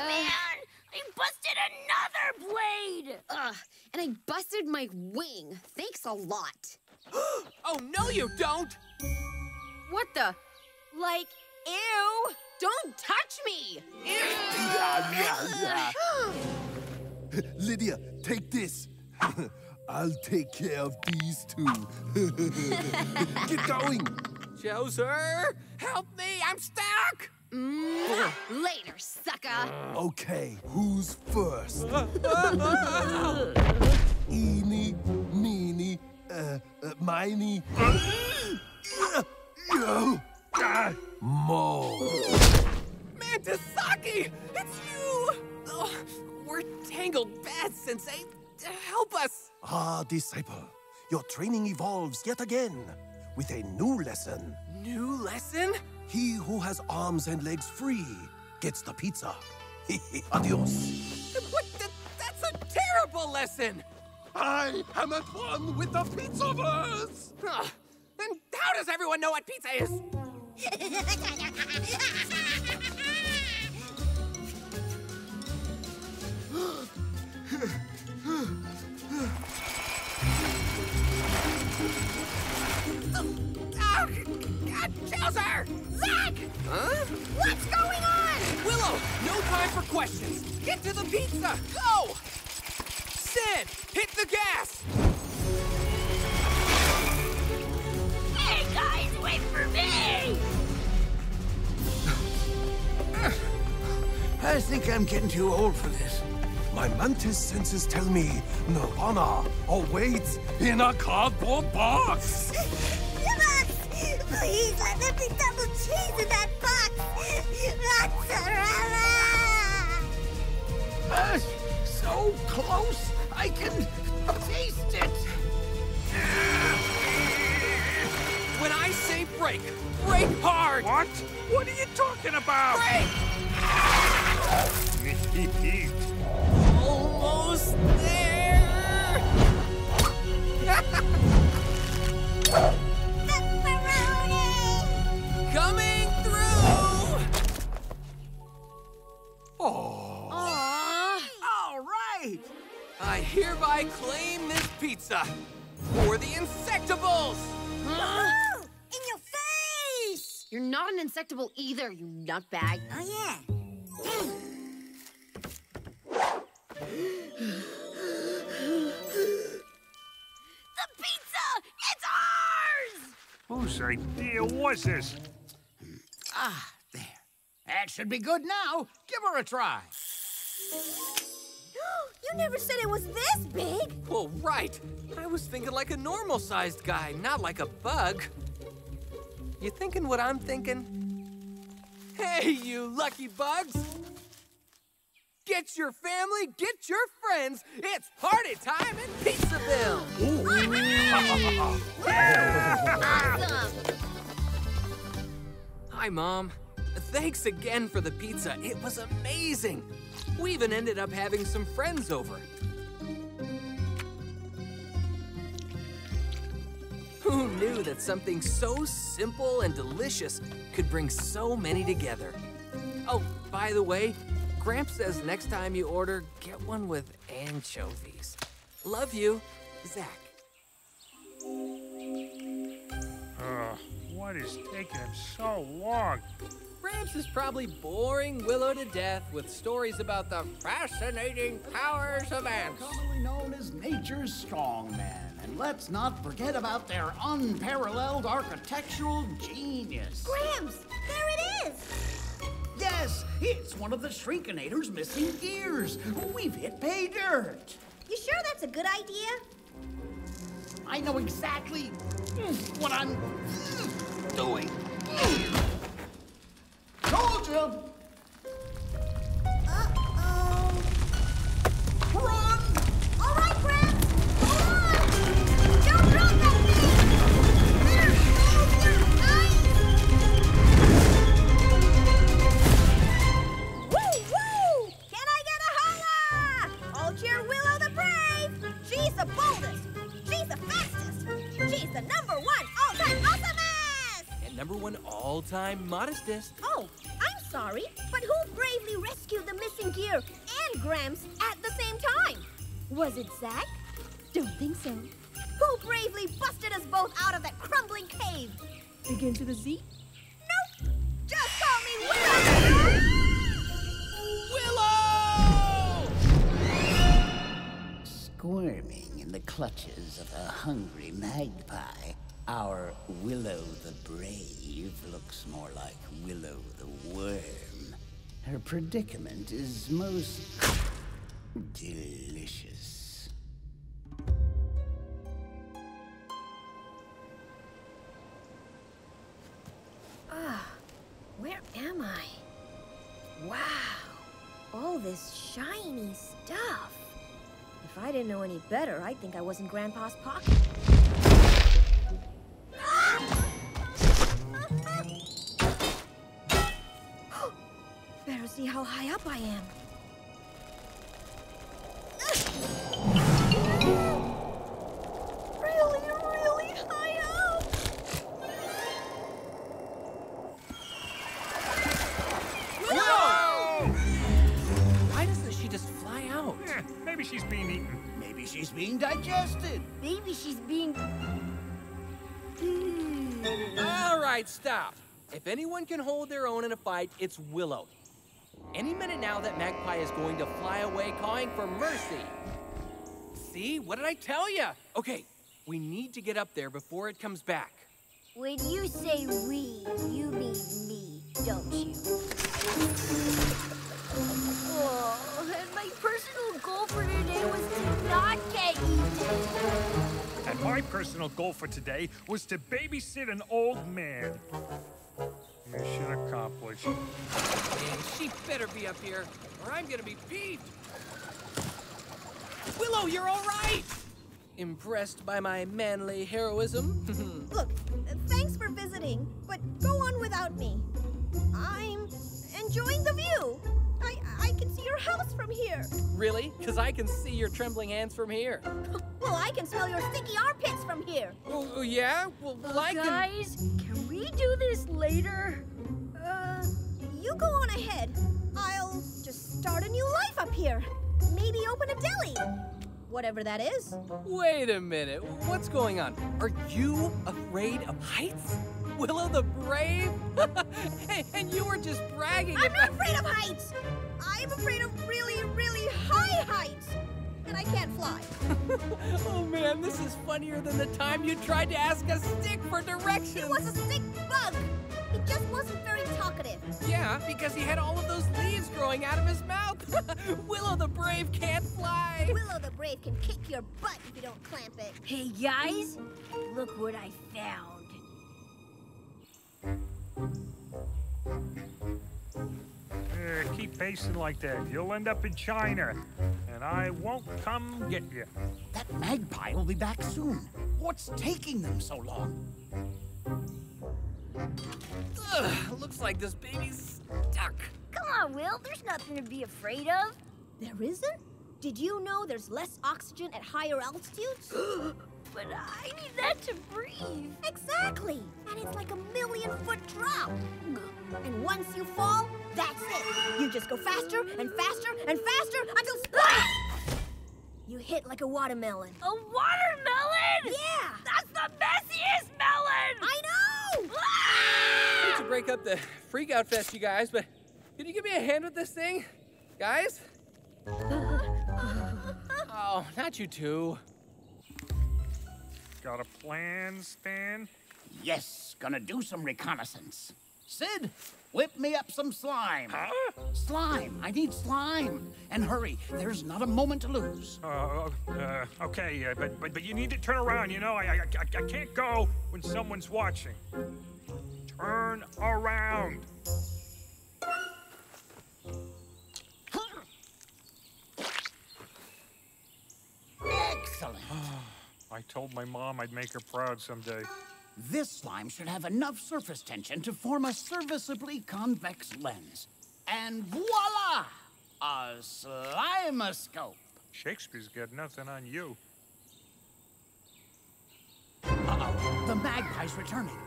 man! I busted another blade! Ugh, and I busted my wing. Thanks a lot. Oh, no you don't! What the? Like, ew! Don't touch me! Lydia, take this. I'll take care of these two. Get going! Chowser, help me! I'm stuck! Mm, later, sucker. Okay, who's first? Eeny, meeny, uh, uh, miney. No! Uh, Mo! Mantis Saki! It's you! Oh, we're tangled bad, Sensei. Help us! Ah, disciple. Your training evolves yet again with a new lesson. New lesson? He who has arms and legs free gets the pizza. Adios. What? The, that's a terrible lesson! I am at one with the pizzaverse! Huh. Then how does everyone know what pizza is? Oh, God, Chowser! Zach! Huh? What's going on? Willow, no time for questions. Get to the pizza. Go! Sid, hit the gas. Guys, wait for me! I think I'm getting too old for this. My mantis senses tell me Nirvana awaits in a cardboard box! The box! Please, let there be double cheese in that box! Mozzarella! Uh, so close, I can taste it! break! Break hard! What? What are you talking about? Break! Almost there! Coming through! Oh. Aww. All right! I hereby claim this pizza for the Insectibles! Huh? Ooh, in your face! You're not an Insectible either, you nutbag. Oh, yeah. The pizza! It's ours! Whose idea was this? Ah, there. That should be good now. Give her a try. You never said it was this big. Well, right. I was thinking like a normal-sized guy, not like a bug. You thinking what I'm thinking? Hey, you lucky bugs. Get your family, get your friends. It's party time in Pizzaville. Awesome. Hi, Mom. Thanks again for the pizza. It was amazing. We even ended up having some friends over. Who knew that something so simple and delicious could bring so many together? Oh, by the way, Gramps says next time you order, get one with anchovies. Love you, Zach. Uh. What is taking him so long? Gramps is probably boring Willow to death with stories about the fascinating powers of ants. Commonly known as nature's strongman. And let's not forget about their unparalleled architectural genius. Gramps, there it is! Yes, it's one of the Shrinkinator's missing gears. We've hit pay dirt. You sure that's a good idea? I know exactly what I'm doing. Told you! Uh-oh. Run! All right, Gramps! Hold on! Don't run that thing! Woo-woo! Can I get a holla? I'll cheer Willow the Brave! She's the boldest! She's the fastest! She's the number one all-time awesomest! And number one all-time modestest. Oh, I'm sorry, but who bravely rescued the missing gear and Gramps at the same time? Was it Zach? Don't think so. Who bravely busted us both out of that crumbling cave? Begins with a Z? Nope! Just call me Willow! Willow! Squirming in the clutches of a hungry magpie, our Willow the Brave looks more like Willow the Worm. Her predicament is most delicious. Ah, where am I? Wow, all this shiny stuff. If I didn't know any better, I'd think I was in Grandpa's pocket. Better see how high up I am. Really, really high up! Whoa! Why doesn't she just fly out? Yeah, maybe she's being eaten. Maybe she's being digested. Maybe she's being... All right, stop. If anyone can hold their own in a fight, it's Willow. Any minute now, that magpie is going to fly away calling for mercy. See? What did I tell you? Okay, we need to get up there before it comes back. When you say we, you mean me, don't you? Oh, and my personal goal for today was to not get eaten. And my personal goal for today was to babysit an old man. Mission accomplished. Man, she better be up here, or I'm gonna be peeved. Willow, you're all right! Impressed by my manly heroism? Look, thanks for visiting. exciting, but go on without me. I'm enjoying the view. I, I can see your house from here. Really? Because I can see your trembling hands from here. Well, I can smell your sticky armpits from here. Oh, yeah? Well, well I can... Guys, can we do this later? Uh, you go on ahead. I'll just start a new life up here. Maybe open a deli. Whatever that is. Wait a minute. What's going on? Are you afraid of heights? Willow the Brave? And you were just bragging I'm about... I'm not afraid of heights! I'm afraid of really, really high heights! And I can't fly. Oh man, this is funnier than the time you tried to ask a stick for directions! It was a stick bug! He just wasn't very talkative. Yeah, because he had all of those leaves growing out of his mouth. Willow the Brave can't fly. Willow the Brave can kick your butt if you don't clamp it. Hey, guys, look what I found. Uh, keep pacing like that. You'll end up in China, and I won't come get you. That magpie will be back soon. What's taking them so long? Ugh, looks like this baby's stuck. Come on, Will. There's nothing to be afraid of. There isn't? Did you know there's less oxygen at higher altitudes? But I need that to breathe. Exactly. And it's like a million-foot drop. And once you fall, that's it. You just go faster and faster and faster until... You hit like a watermelon. A watermelon? Yeah. That's the messiest melon! I know! I hate to break up the freak-out fest, you guys, but can you give me a hand with this thing? Guys? Oh, not you two. Got a plan, Stan? Yes, gonna do some reconnaissance. Sid, whip me up some slime. Huh? Slime. I need slime. And hurry. There's not a moment to lose. Uh, uh okay, uh, but, but but you need to turn around. You know, I, I, I can't go when someone's watching. Turn around. Excellent. I told my mom I'd make her proud someday. This slime should have enough surface tension to form a serviceably convex lens. And voila! A slimescope. Shakespeare's got nothing on you. Uh-oh. The magpie's returning.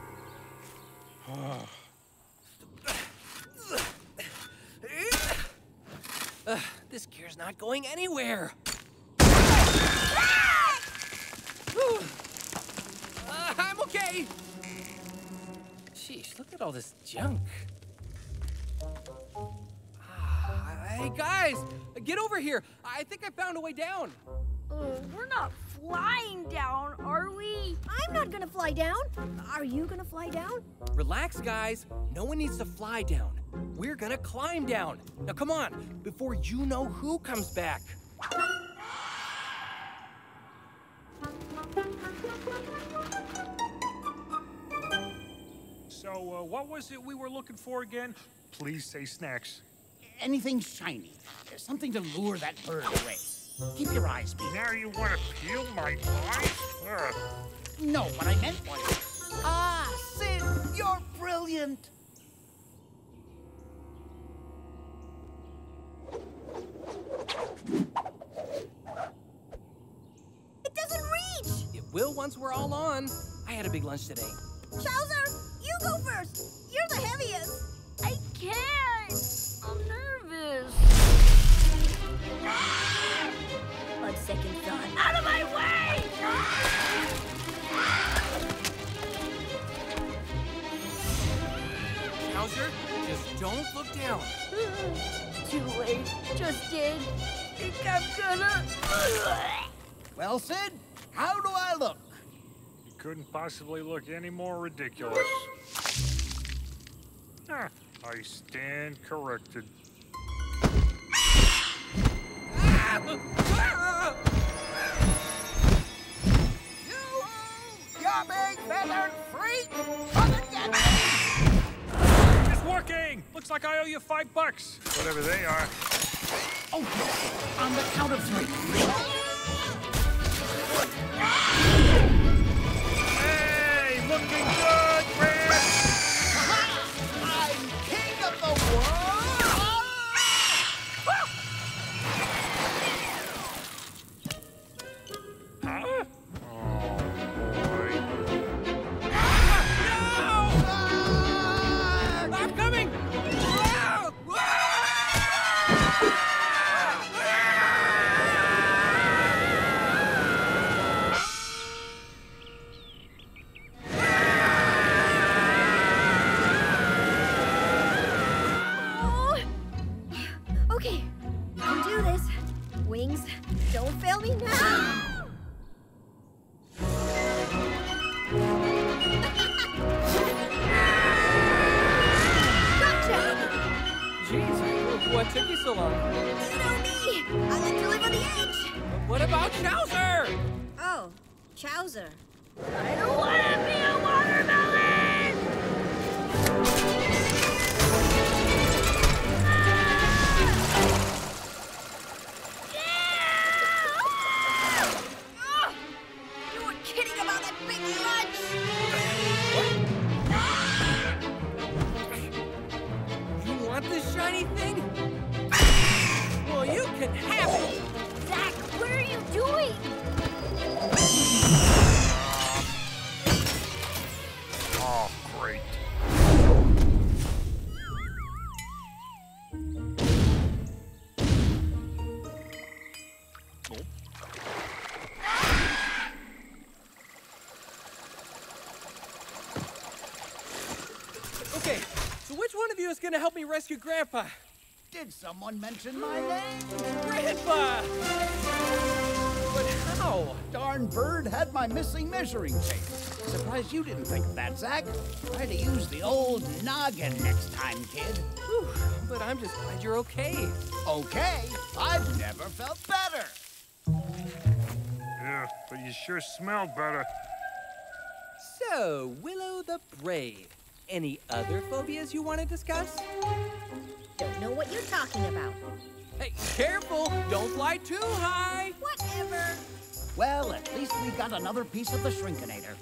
uh, this gear's not going anywhere. Uh, I'm okay. Sheesh, look at all this junk. Ah, hey, guys, get over here. I think I found a way down. Uh, we're not flying down, are we? I'm not gonna fly down. Are you gonna fly down? Relax, guys. No one needs to fly down. We're gonna climb down. Now, come on, before you know who comes back. So, uh, what was it we were looking for again? Please say snacks. Anything shiny. There's something to lure that bird away. Keep your eyes peeled. Now you want to peel my eyes? Ugh. No, what I meant was... Ah, Sid, you're brilliant! It doesn't reach! It will once we're all on. I had a big lunch today. Chowser! You go first! You're the heaviest! I can't! I'm nervous! Ah! On second thought. Out of my way! Ah! Ah! Chowser, just don't look down. Too late. Just did. Think I'm gonna... Well, Sid, how do I look? Couldn't possibly look any more ridiculous. Ah, I stand corrected. You, you big feathered freak! It's working! Looks like I owe you five bucks. Whatever they are. Oh, no. On the count of three. Looking good, Gramps! Chowser. I don't want to be a watermelon! Ah! Yeah! Ah! You were kidding about that big lunch! Ah! You want this shiny thing? Ah! Well, you can have it! Zach, what are you doing? Oh, great. Okay, so which one of you is going to help me rescue Grandpa? Did someone mention my name? Grandpa! But how? Darn bird had my missing measuring tape. Surprised you didn't think of that, Zach. Try to use the old noggin next time, kid. Whew, but I'm just glad you're okay. Okay? I've never felt better. Yeah, but you sure smell better. So, Willow the Brave. Any other phobias you want to discuss? Don't know what you're talking about. Hey, careful! Don't fly too high! Whatever! Well, at least we got another piece of the Shrinkinator.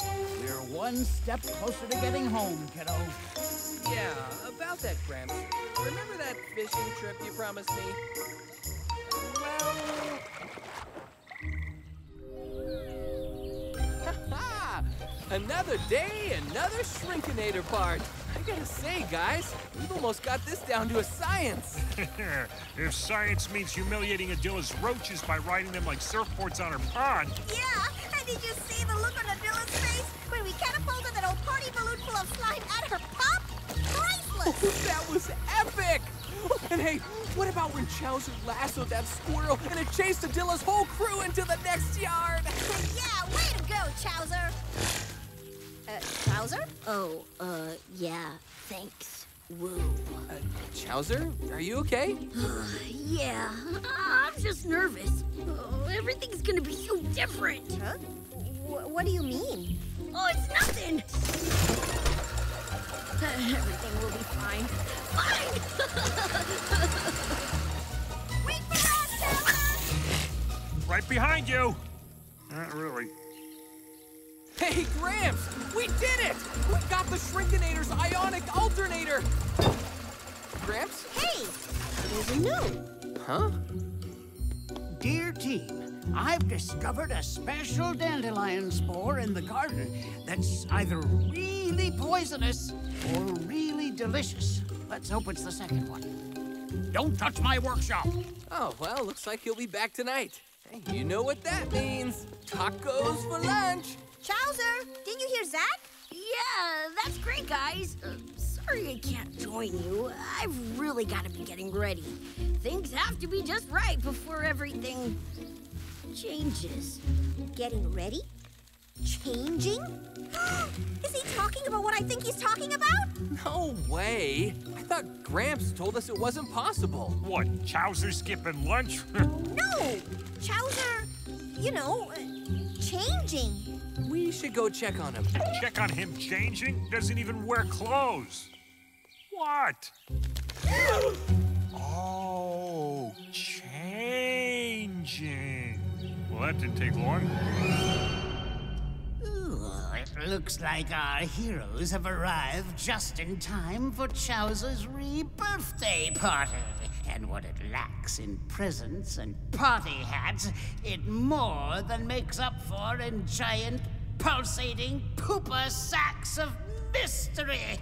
We're one step closer to getting home, kiddo. Yeah, about that, Gramps. Remember that fishing trip you promised me? Well... Ha-ha! Another day, another Shrinkinator part. I gotta say, guys, we've almost got this down to a science. If science means humiliating Adila's roaches by riding them like surfboards on her pond... Yeah, and did you see the look on Adila's face when we catapulted that old party balloon full of slime at her pop? Priceless! Oh, that was epic! And hey, what about when Chowser lassoed that squirrel and it chased Adila's whole crew into the next yard? Yeah, way to go, Chowser! Uh, Chowser? Oh, uh, yeah, thanks. Woo. Uh, Chowser, are you okay? Yeah, I'm just nervous. Oh, everything's gonna be so different. Huh? W what do you mean? Oh, it's nothing! Uh, everything will be fine. Fine! Wait for us, Chowser! Right behind you! Not really. Hey, Gramps! We did it! We got the Shrinkinator's ionic alternator! Gramps? Hey! What do we know? Huh? Dear team, I've discovered a special dandelion spore in the garden that's either really poisonous or really delicious. Let's hope it's the second one. Don't touch my workshop! Oh, well, looks like you'll be back tonight. You know what that means. Tacos for lunch! Chowser, didn't you hear Zach? Yeah, that's great, guys. Uh, sorry I can't join you. I've really got to be getting ready. Things have to be just right before everything changes. Getting ready? Changing? Is he talking about what I think he's talking about? No way. I thought Gramps told us it wasn't possible. What, Chowser skipping lunch? No, Chowser, you know, changing. We should go check on him. Check on him changing? Doesn't even wear clothes. What? Oh, changing. Well, that didn't take long. Ooh, it looks like our heroes have arrived just in time for Chowser's re-birthday party. And what it lacks in presents and party hats, it more than makes up for in giant, pulsating pooper sacks of mystery.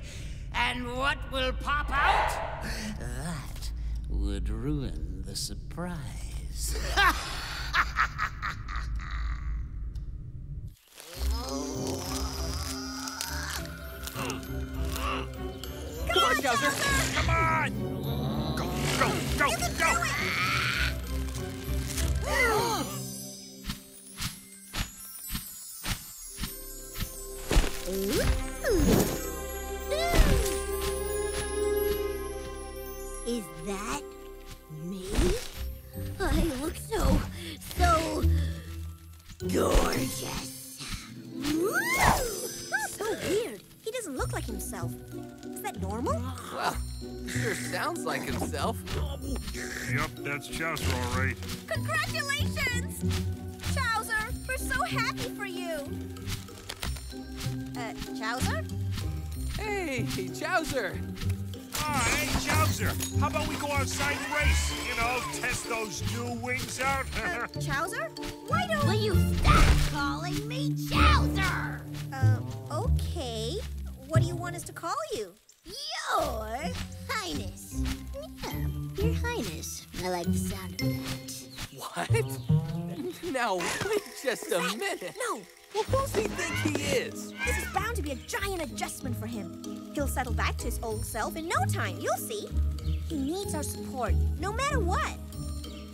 And what will pop out? That would ruin the surprise. Come on, Chowser! Come on! Go, go, you can go! Do it. Ooh. Ooh. Is that me? I look so, so gorgeous. look like himself. Is that normal? Well, he sure sounds like himself. Yep, that's Chowser, all right. Congratulations! Chowser, we're so happy for you. Uh, Chowser? Hey, Chowser! Ah, oh, hey, Chowser! How about we go outside and race? You know, test those new wings out. uh, Chowser? Why don't... Will you stop calling me Chowser? Uh, okay. What do you want us to call you? Your Highness. Yeah, Your Highness. I like the sound of that. What? Now, wait just a minute. No. Well, who does he think he is? This is bound to be a giant adjustment for him. He'll settle back to his old self in no time, you'll see. He needs our support, no matter what.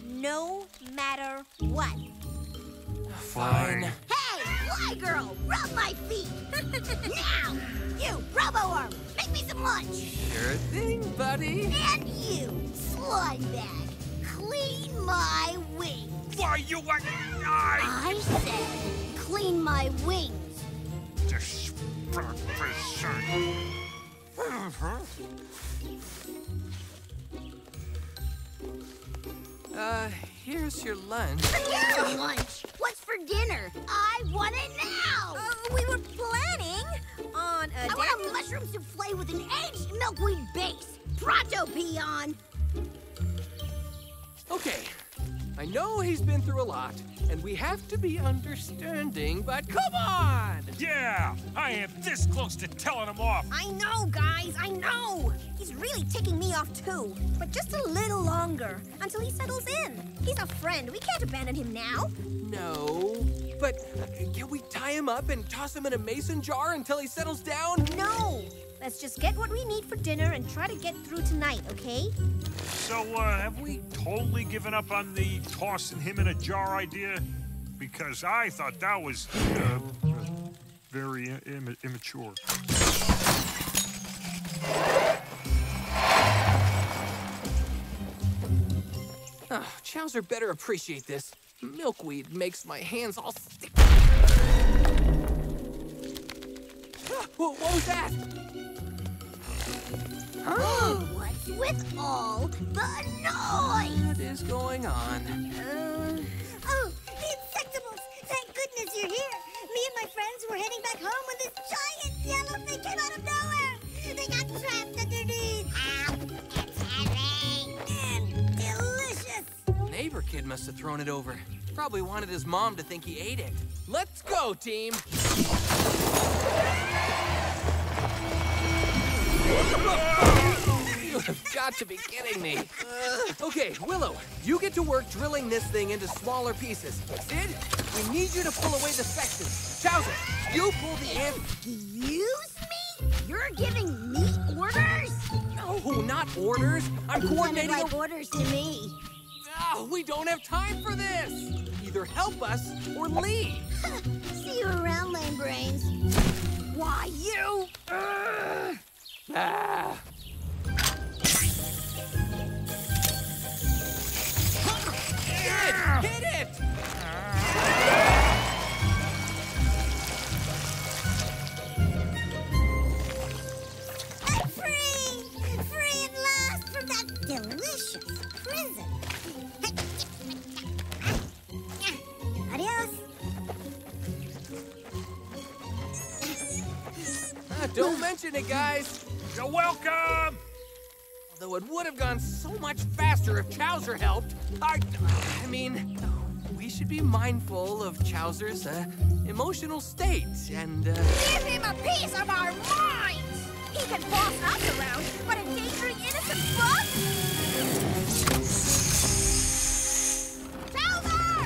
No matter what. Fine. Hey, fly girl, rub my feet. Now, you, Robo-Arm, make me some lunch. Sure thing, buddy. And you, slime bag, clean my wings. Why, you are... I said... Clean my wings. Uh, here's your lunch. Forget your lunch. What's for dinner? I want it now. Uh, we were planning on a. I want a mushroom souffle with an aged milkweed base. Pronto, peon. Okay. I know he's been through a lot, and we have to be understanding, but come on! Yeah, I am this close to telling him off. I know, guys, I know! He's really ticking me off, too, but just a little longer, until he settles in. He's a friend. We can't abandon him now. No, but can we tie him up and toss him in a mason jar until he settles down? No! Let's just get what we need for dinner and try to get through tonight, okay? So, uh, have we totally given up on the tossing him in a jar idea? Because I thought that was, uh, uh very im immature. Oh, Chowser better appreciate this. Milkweed makes my hands all sticky. Ah, what was that? Huh? What's with all the noise? What is going on? Uh... Oh, the Insectibles! Thank goodness you're here! Me and my friends were heading back home when this giant yellow thing came out of nowhere! They got trapped underneath! Ow! It's heavy! And delicious! The neighbor kid must have thrown it over. Probably wanted his mom to think he ate it. Let's go, team! You have got to be kidding me. Uh, okay, Willow, you get to work drilling this thing into smaller pieces. Sid, we need you to pull away the sections. Chowser, you pull the ant. Excuse me? You're giving me orders? No, not orders. I'm you coordinating. Like orders to me. Oh, we don't have time for this. Either help us or leave. See you around, lame brains. Why you? Uh, Ah. Hit it! Hit it! I'm free! Free at last from that delicious prison. Adios. Ah, don't mention it, guys. You're welcome! Although it would have gone so much faster if Chowser helped. I, I mean, we should be mindful of Chowser's uh, emotional state and... Uh... Give him a piece of our minds! He can boss us around, but endangering innocent folks? Chowser!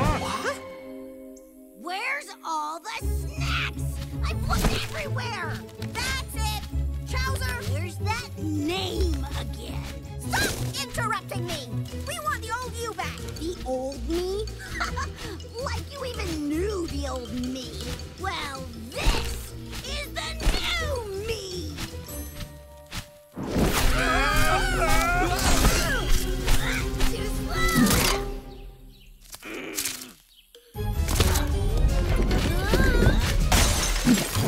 Oh! Huh? What? Where's all the snacks? I've looked everywhere! That's it! Chowser! Where's that name again? Stop interrupting me! We want the old you back! The old me? Like you even knew the old me! Well, this is the new me! Too slow!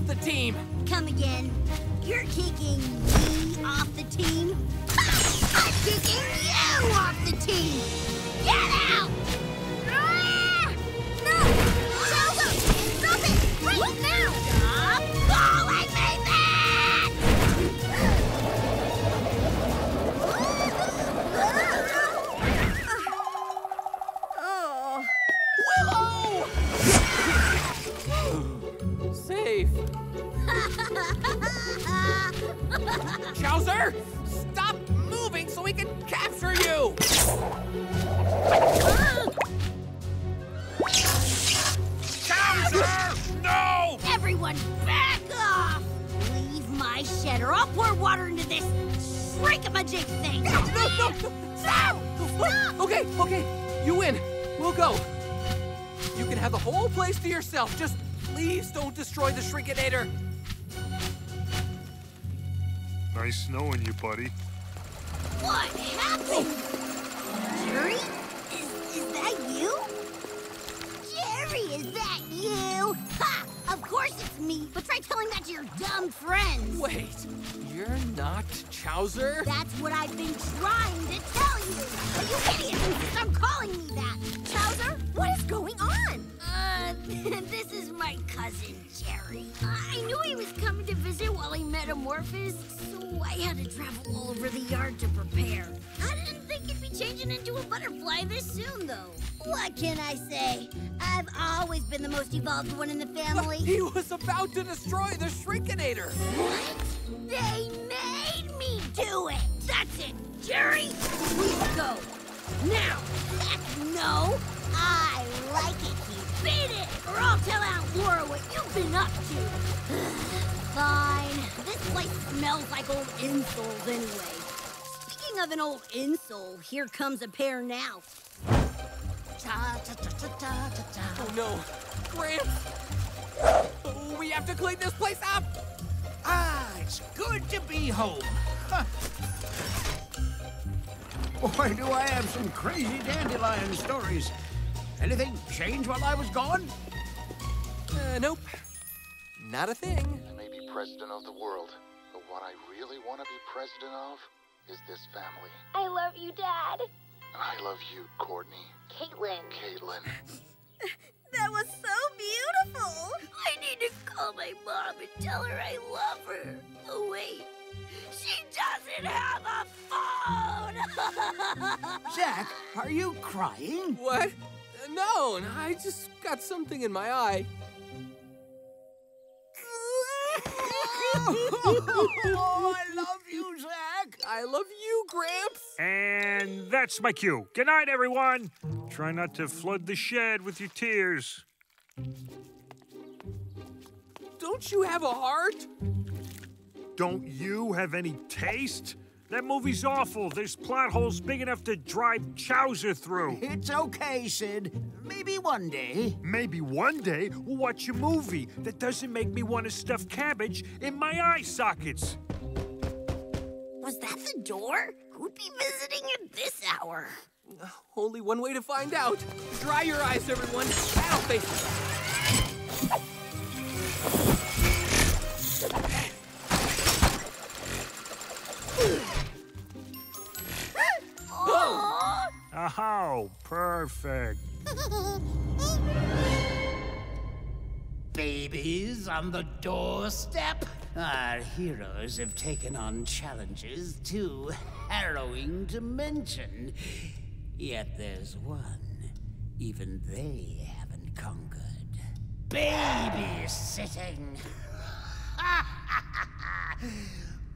off the team. Come again. You're kicking me off the team? I'm kicking you off the team! Get out! Ah! No! Chowser! Stop it! Right now! Stop calling me that! Oh. Willow! Safe. Chowser! Stop moving so we can capture you! Chowser! No! Everyone back off! Leave my shelter. I'll pour water into this shrink-a-magic thing! No, no, no! No! Stop! Stop! Okay, okay. You win. We'll go. You can have the whole place to yourself. Just please don't destroy the Shrinkinator. Nice knowing you, buddy. What happened? Oh. Jerry? Is, is that you? Jerry, is that you? Ha! Of course it's me, but try telling that to your dumb friends. Wait, you're not Chowser? That's what I've been trying to tell you. Are you idiots who stop calling me that? Chowser, what is going on? Uh, this is my cousin, Jerry. I knew he was coming to visit while he metamorphosed, so I had to travel all over the yard to prepare. I didn't think he'd be changing into a butterfly this soon, though. What can I say? I've always been the most evolved one in the family. But he was about to destroy the Shrinkinator. What? They made me do it. That's it, Jerry. Please go. Now. No. I like it. You beat it. Or I'll tell Aunt Laura what you've been up to. Fine. This place smells like old insoles anyway. Speaking of an old insole, here comes a pair now. Ta, ta, ta, ta, ta, ta, ta. Oh no, Gramps! Oh, we have to clean this place up! Ah, it's good to be home. Huh. Boy, do I have some crazy dandelion stories. Anything change while I was gone? Uh, nope. Not a thing. I may be president of the world, but what I really want to be president of is this family. I love you, Dad. And I love you, Courtney. Caitlin. Caitlin. That was so beautiful. I need to call my mom and tell her I love her. Oh, wait. She doesn't have a phone! Zach, are you crying? What? Uh, no, no, I just got something in my eye. Oh, I love you, Zach. I love you, Gramps. And that's my cue. Good night, everyone. Try not to flood the shed with your tears. Don't you have a heart? Don't you have any taste? That movie's awful. There's plot holes big enough to drive Chowser through. It's okay, Sid. Maybe one day. Maybe one day we'll watch a movie that doesn't make me want to stuff cabbage in my eye sockets. Was that the door? Who'd be visiting at this hour? Only one way to find out. Dry your eyes, everyone. Battle faces. Oh! Oh, perfect. Babies on the doorstep. Our heroes have taken on challenges too harrowing to mention. Yet there's one even they haven't conquered. Babysitting.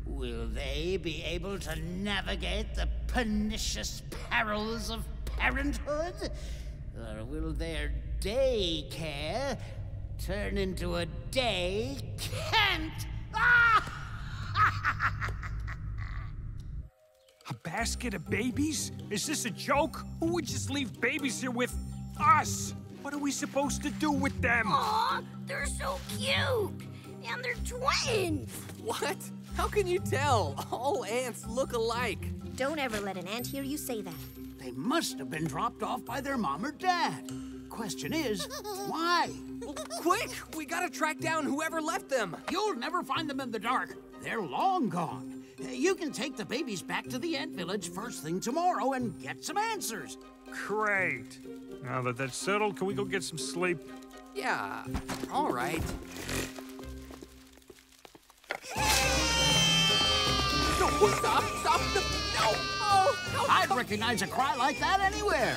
Will they be able to navigate the pernicious perils of parenthood? Or will their daycare turn into a day can't? A basket of babies? Is this a joke? Who would just leave babies here with us? What are we supposed to do with them? Aw, they're so cute! And they're twins! What? How can you tell? All ants look alike. Don't ever let an ant hear you say that. They must have been dropped off by their mom or dad. Question is, why? Well, quick! We gotta track down whoever left them. You'll never find them in the dark. They're long gone. You can take the babies back to the ant village first thing tomorrow and get some answers. Great. Now that that's settled, can we go get some sleep? Yeah, all right. No, stop, stop, no, no. Oh, I'd recognize a cry like that anywhere.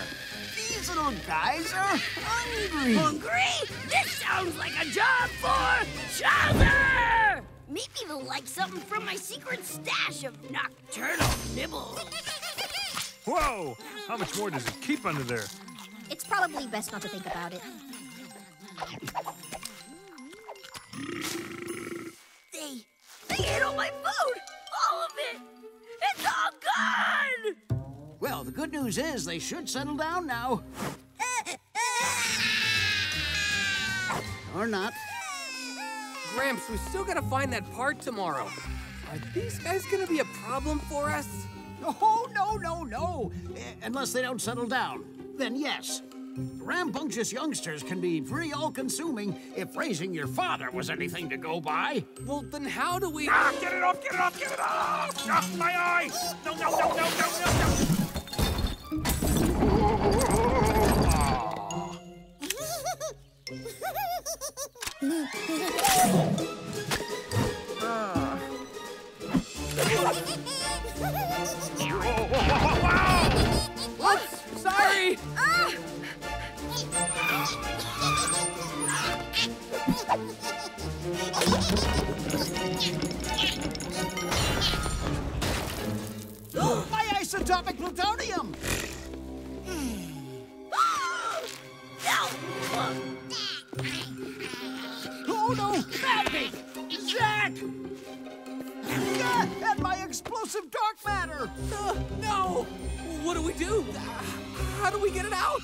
These little guys are hungry. Hungry? This sounds like a job for Chowser! Maybe they'll like something from my secret stash of nocturnal nibbles. Whoa! How much more does it keep under there? It's probably best not to think about it. They... they ate all my food! All of it! It's all gone! Well, the good news is they should settle down now. Or not. Gramps, we still gotta find that part tomorrow. Are these guys gonna be a problem for us? Oh, no, no, no. Uh, unless they don't settle down. Then yes. Rambunctious youngsters can be pretty all-consuming if raising your father was anything to go by. Well, then how do we... Ah, get it off, get it off, get it off! Ah, my eye! No, no, no, no, no, no, no! Oops! Sorry! Ah! My isotopic plutonium! Oh no! Maggie! Zach! And my explosive dark matter! Uh, no! What do we do? How do we get it out?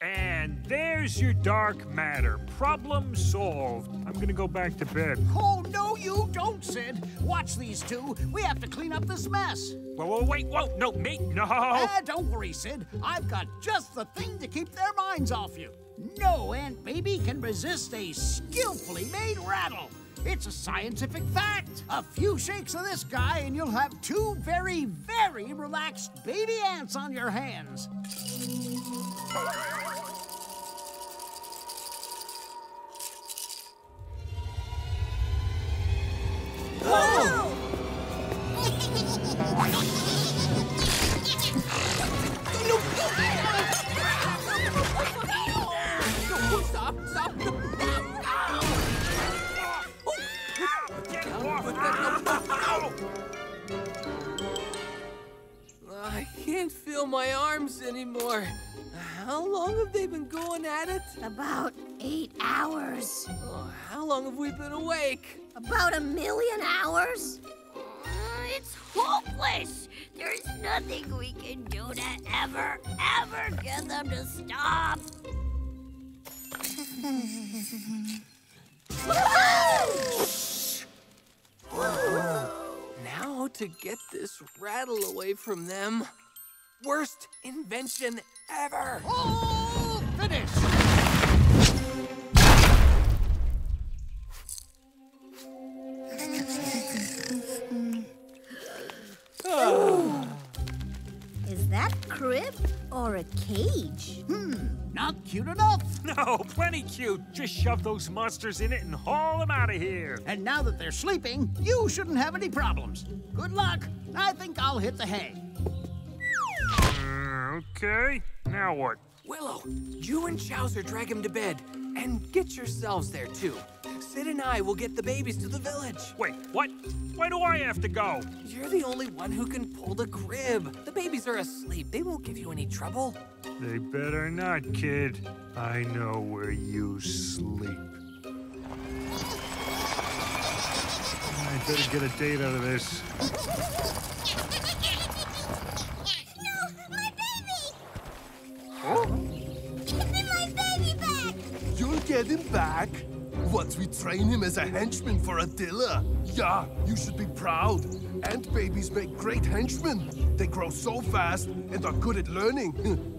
And there's your dark matter. Problem solved. I'm gonna go back to bed. Oh, no, you don't, Sid. Watch these two. We have to clean up this mess. Whoa, whoa, wait, whoa, no, me, no. Ah, don't worry, Sid. I've got just the thing to keep their minds off you. No ant baby can resist a skillfully made rattle. It's a scientific fact. A few shakes of this guy and you'll have two very, very relaxed baby ants on your hands. Whoa! No, stop, stop, no. I can't feel my arms anymore. How long have they been going at it? About eight hours. Oh, how long have we been awake? About a million hours. Uh, it's hopeless. There's nothing we can do to ever, ever get them to stop. Now to get this rattle away from them. Worst invention ever. All finished. Is that a crib or a cage? Hmm, not cute enough. No, plenty cute. Just shove those monsters in it and haul them out of here. And now that they're sleeping, you shouldn't have any problems. Good luck. I think I'll hit the hay. Uh, okay, now what? Willow, you and Chowser drag him to bed. And get yourselves there, too. Sid and I will get the babies to the village. Wait, what? Why do I have to go? You're the only one who can pull the crib. The babies are asleep. They won't give you any trouble. They better not, kid. I know where you sleep. I better get a date out of this. No, my baby! Oh? Get him back once we train him as a henchman for Adila. Yeah, you should be proud. Ant babies make great henchmen. They grow so fast and are good at learning.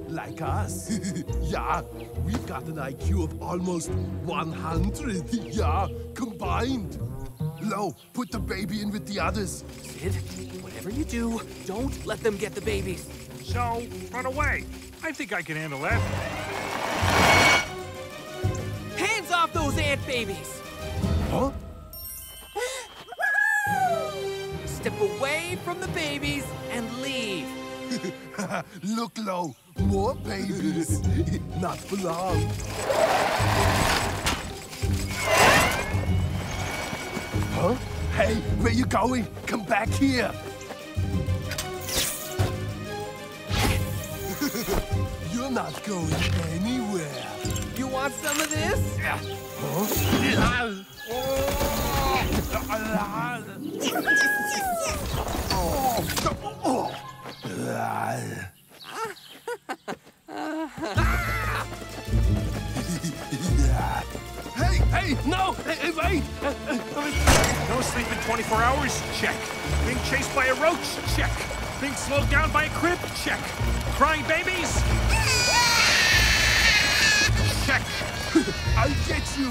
like us. Yeah, we've got an I Q of almost one hundred, yeah, combined. Lo, put the baby in with the others. Sid, whatever you do, don't let them get the babies. So, run away. I think I can handle that. Hands off those ant babies! Huh? Step away from the babies and leave. Look, Lo, more babies. Not for long. Huh? Hey, where you going? Come back here. You're not going anywhere. You want some of this? Yeah. Huh? Oh. Hey, hey, no! Hey, wait! No sleep in twenty-four hours? Check. Being chased by a roach? Check. Being slowed down by a crib? Check. Crying babies? Check. I'll get you!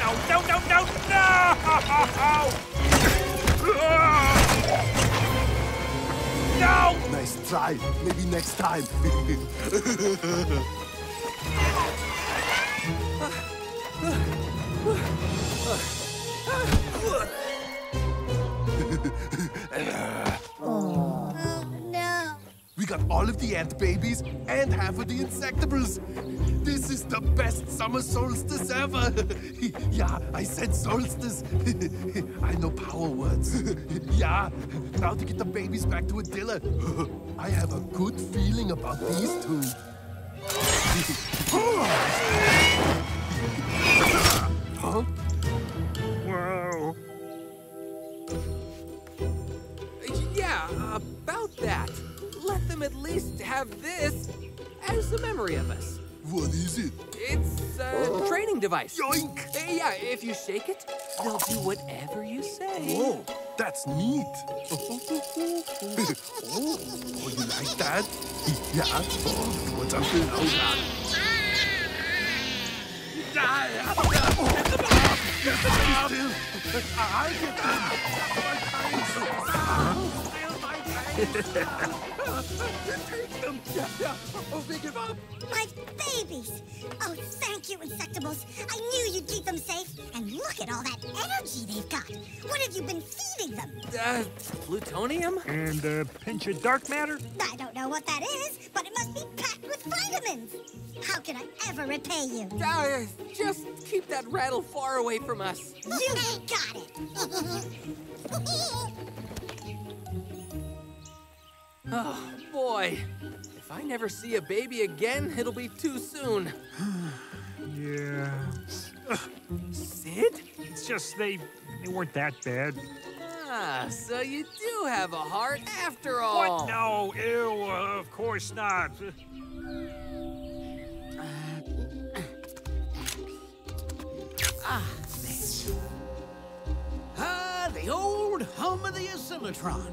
No, no, no, no, no! No! Nice try. Maybe next time. Oh, no. We got all of the ant babies and half of the insectibles. This is the best summer solstice ever. Yeah, I said solstice. I know power words. Yeah, now to get the babies back to Adila. I have a good feeling about these two. Huh? Wow. Yeah, about that. Let them at least have this as a memory of us. What is it? It's a training device. Yoink! Uh, yeah, if you shake it, they'll do whatever you say. Whoa, that's neat. Oh, oh, you like that? Yeah. Oh, what's up with that? Take them! Yeah, yeah. Oh, they give up! My babies! Oh, thank you, Insectibles. I knew you'd keep them safe. And look at all that energy they've got. What have you been feeding them? Uh, plutonium? And a pinch of dark matter? I don't know what that is, but it must be packed with vitamins. How can I ever repay you? Uh, just keep that rattle far away from us. You got it! Oh, boy. If I never see a baby again, it'll be too soon. Yeah. Ugh. Sid? It's just they, they weren't that bad. Ah, so you do have a heart after all. What? No, ew, uh, of course not. Ah, man. Ah, the old home of the oscillotron.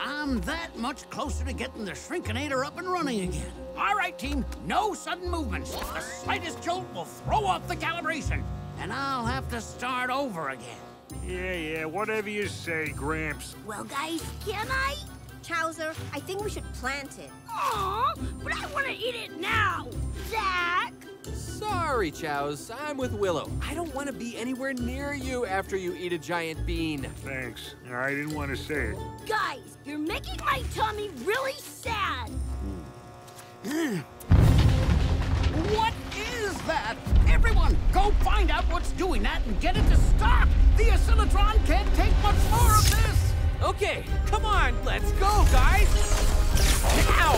I'm that much closer to getting the Shrinkinator up and running again. All right, team, no sudden movements. The slightest jolt will throw off the calibration, and I'll have to start over again. Yeah, yeah, whatever you say, Gramps. Well, guys, can I? Chowser, I think we should plant it. Aw, but I want to eat it now. Zach? Sorry, Chows, I'm with Willow. I don't want to be anywhere near you after you eat a giant bean. Thanks. I didn't want to say it. Guys, you're making my tummy really sad. What is that? Everyone, go find out what's doing that and get it to stop. The oscillotron can't take much more of this. Okay, come on, let's go, guys. Ow!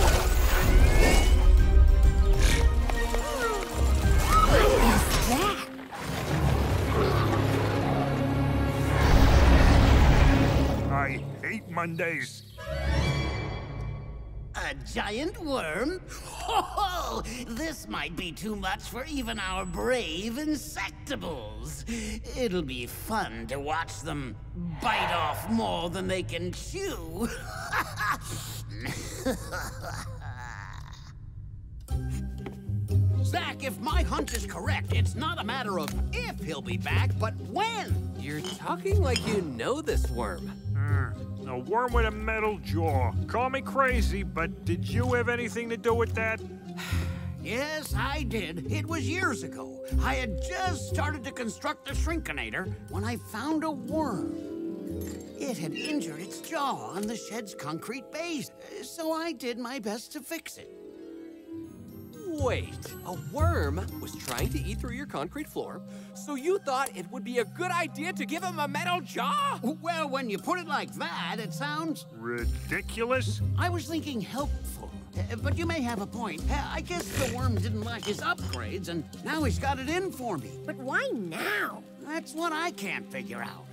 What is that? I hate Mondays. A giant worm? Oh, this might be too much for even our brave Insectibles. It'll be fun to watch them bite off more than they can chew. Zach, if my hunch is correct, it's not a matter of if he'll be back, but when. You're talking like you know this worm. Mm, a worm with a metal jaw. Call me crazy, but did you have anything to do with that? Yes, I did. It was years ago. I had just started to construct the Shrinkinator when I found a worm. It had injured its jaw on the shed's concrete base, so I did my best to fix it. Wait, a worm was trying to eat through your concrete floor, so you thought it would be a good idea to give him a metal jaw? Well, when you put it like that, it sounds... ridiculous? I was thinking helpful. Uh, but you may have a point. Uh, I guess the worm didn't like his upgrades, and now he's got it in for me. But why now? That's what I can't figure out.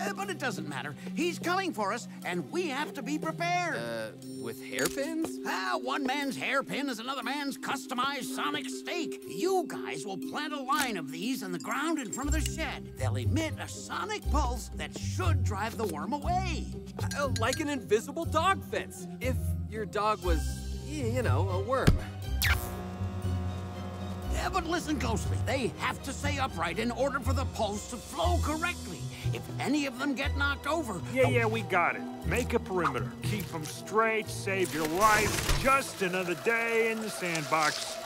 Uh, but it doesn't matter. He's coming for us, and we have to be prepared. Uh, with hairpins? Ah, one man's hairpin is another man's customized sonic stake. You guys will plant a line of these in the ground in front of the shed. They'll emit a sonic pulse that should drive the worm away. Uh, like an invisible dog fence. If your dog was, you know, a worm. Yeah, but listen closely. They have to stay upright in order for the pulse to flow correctly. If any of them get knocked over... Yeah, yeah, we got it. Make a perimeter. Keep them straight, save your life. Just another day in the sandbox.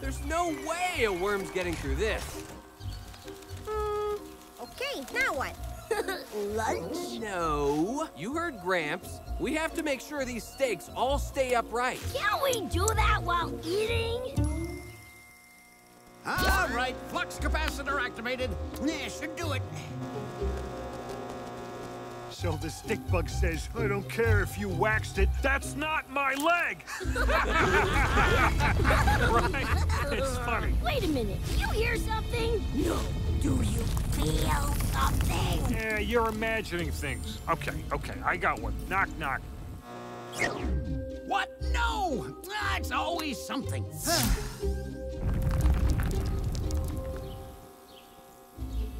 There's no way a worm's getting through this. Mm, okay, now what? Lunch? No. You heard Gramps. We have to make sure these steaks all stay upright. Can't we do that while eating? All right. Flux capacitor activated. Yeah, should do it. So the stick bug says, I don't care if you waxed it. That's not my leg! Right? It's funny. Wait a minute. You hear something? No. Do you feel something? Yeah, you're imagining things. Okay, okay, I got one. Knock, knock. What? No! Ah, it's always something.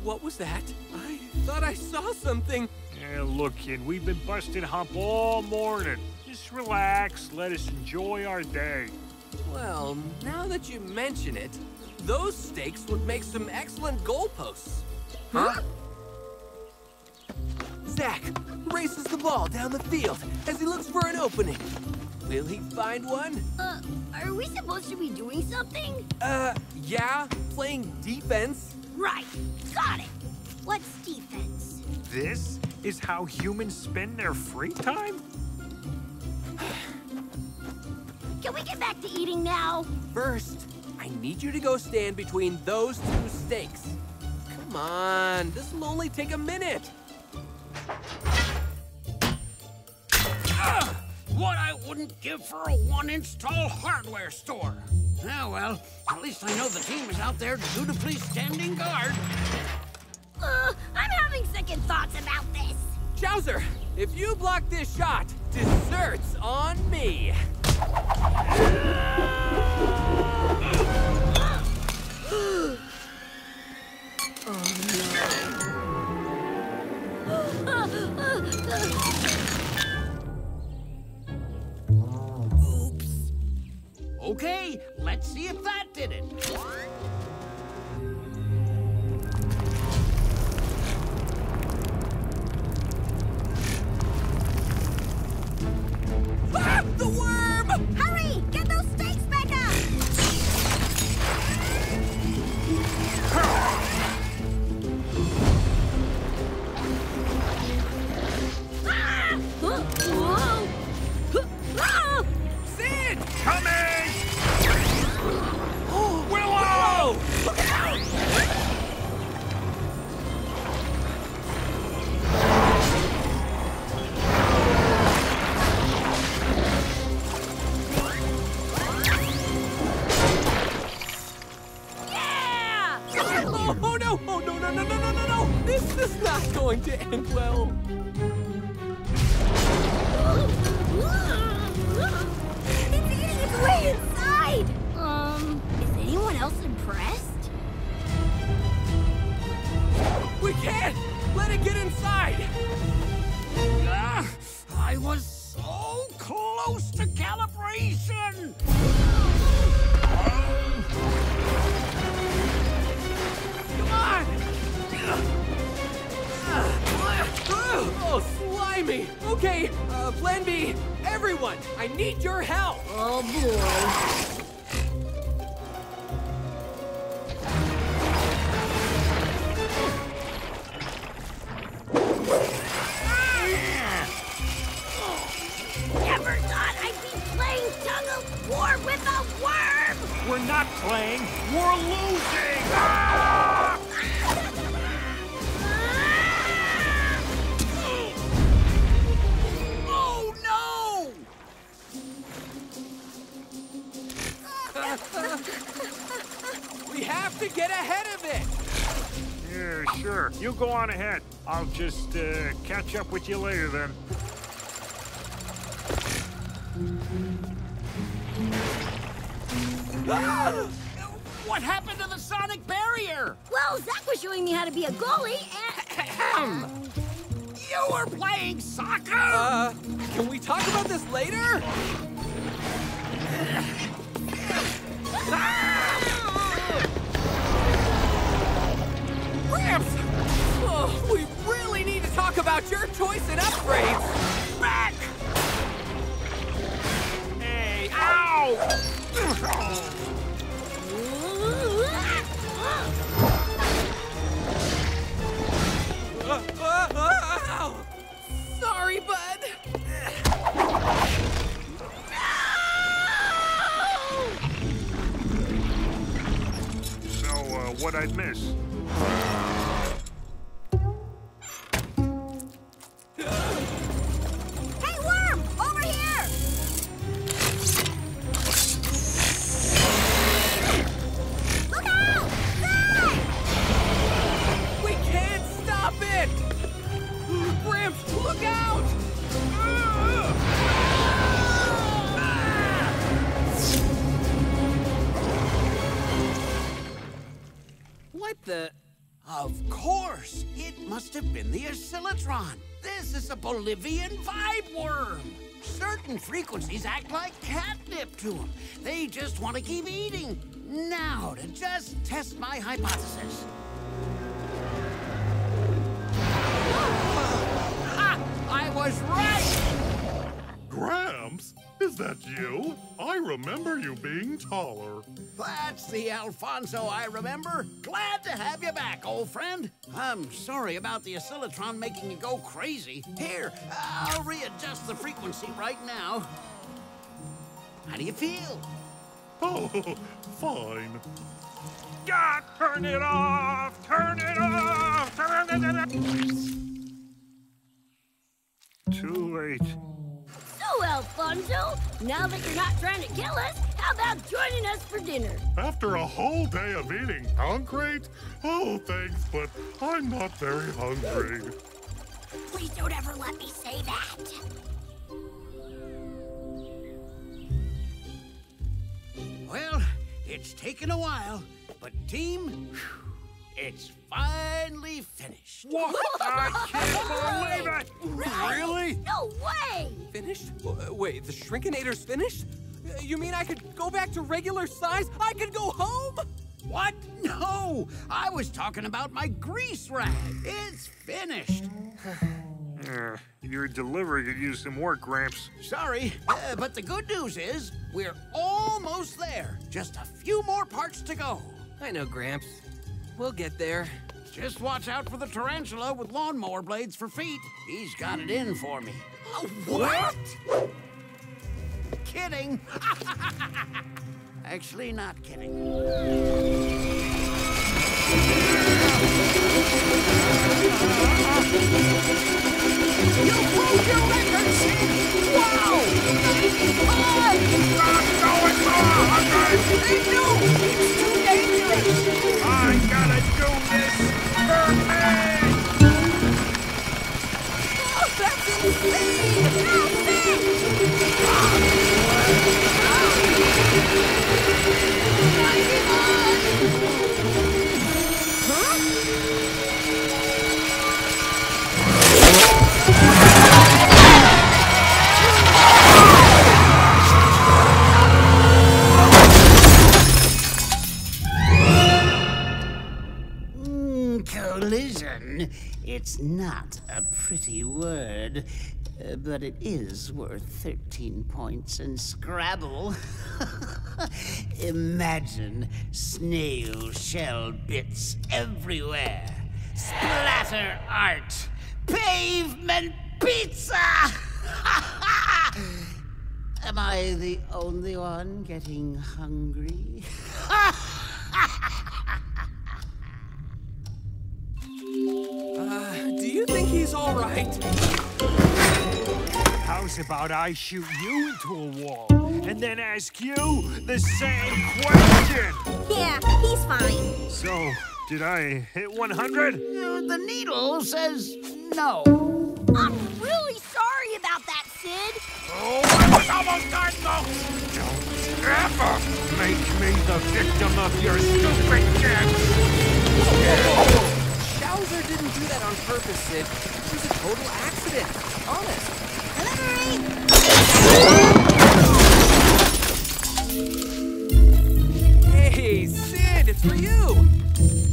What was that? I thought I saw something. Yeah, look, kid, we've been busting hump all morning. Just relax, let us enjoy our day. Well, now that you mention it, those stakes would make some excellent goalposts. Huh? Zach races the ball down the field as he looks for an opening. Will he find one? Uh, are we supposed to be doing something? Uh, yeah, playing defense. Right, got it. What's defense? This is how humans spend their free time? Can we get back to eating now? First, I need you to go stand between those two stakes. Come on, this will only take a minute. Ugh, what I wouldn't give for a one-inch tall hardware store. Oh well, at least I know the team is out there dutifully standing guard. Uh, I'm having second thoughts about this. Chowser, if you block this shot, dessert's on me. Oh, no. Oops. Okay, let's see if that did it. Ah, the worm! Hurry, get those stakes back up! Sid! Coming! Willow! Look out! This is not going to end well. It's eating its way inside! Um, is anyone else impressed? We can't! Let it get inside! Ah, I was so close to calibration! Come on! Oh, slimy! Okay, uh, plan B, everyone, I need your help! Oh, boy. War with a worm! We're not playing, we're losing! Ah! Oh no! We have to get ahead of it! Yeah, sure. You go on ahead. I'll just uh, catch up with you later then. Ah! What happened to the sonic barrier? Well, Zach was showing me how to be a goalie and... You were playing soccer? Uh, can we talk about this later? Gramps! Oh, we really need to talk about your choice in upgrades. Back! Hey, ow! Sorry, bud. So, uh, what I'd miss? Bolivian vibe worm. Certain frequencies act like catnip to them. They just want to keep eating. Now, to just test my hypothesis. Ah, I was right! Gramps, is that you? I remember you being taller. That's the Alfonso I remember. Glad to have you back, old friend. I'm sorry about the oscillotron making you go crazy. Here, I'll readjust the frequency right now. How do you feel? Oh, fine. God, turn it off! Turn it off! Turn it off! Too late. So, Alfonso, now that you're not trying to kill us, how about joining us for dinner? After a whole day of eating concrete? Oh, thanks, but I'm not very hungry. Please don't ever let me say that. Well, it's taken a while, but team, it's finally finished. What? I can't believe it! Right? Really? No way! Finished? Wait, the Shrinkinator's finished? You mean I could go back to regular size? I could go home? What? No! I was talking about my grease rag. It's finished. uh, your delivery could use some work, Gramps. Sorry, uh, but the good news is we're almost there. Just a few more parts to go. I know, Gramps. We'll get there. Just watch out for the tarantula with lawnmower blades for feet. He's got it in for me. Uh, what? what? Kidding. Actually, not kidding. You broke your record, Sid! Wow! ninety-five! Stop going more! They know! It's too dangerous! I gotta do this for me! Oh, that's insane! Help me! Huh? It's not a pretty word, uh, but it is worth thirteen points in Scrabble. Imagine snail shell bits everywhere. Splatter art. Pavement pizza! Am I the only one getting hungry? Uh, do you think he's all right? How's about I shoot you into a wall and then ask you the same question? Yeah, he's fine. So, did I hit one hundred? Uh, the needle says no. I'm really sorry about that, Sid. Oh, I was almost done, folks! Don't ever make me the victim of your stupid games! Chowser didn't do that on purpose, Sid. It was a total accident. Honest. Delivery! Hey, Sid, it's for you!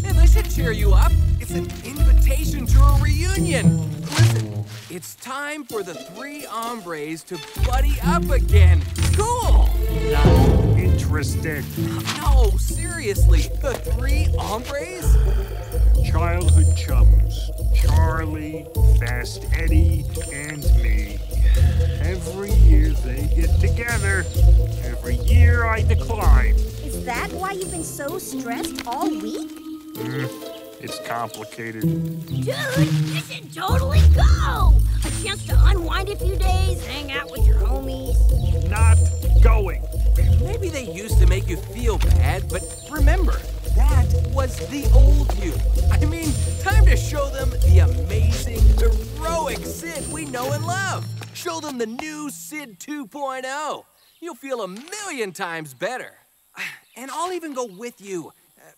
And this should cheer you up. It's an invitation to a reunion. Listen, it's time for the three hombres to buddy up again. Cool! No, interesting. No, seriously, the three hombres? Childhood chums. Charlie, Fast Eddie, and me. Every year they get together. Every year I decline. Is that why you've been so stressed all week? Mm. It's complicated. Dude, you should totally go! A chance to unwind a few days, hang out with your homies. Not going. Maybe they used to make you feel bad, but remember, that was the old you. I mean, time to show them the amazing, heroic Sid we know and love. Show them the new Sid two point oh. You'll feel a million times better. And I'll even go with you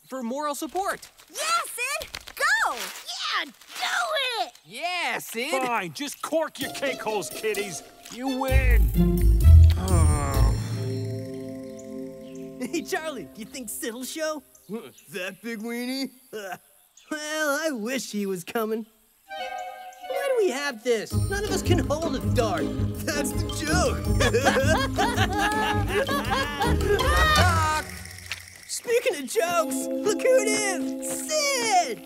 for moral support. Yeah, Sid! Go! Yeah, do it! Yeah, Sid! Fine, just cork your cake holes, kiddies. You win. Oh. Hey, Charlie, do you think Sid'll show? That big weenie? Well, I wish he was coming. Why do we have this? None of us can hold a dart. That's the joke. Speaking of jokes, look who it is! Sid!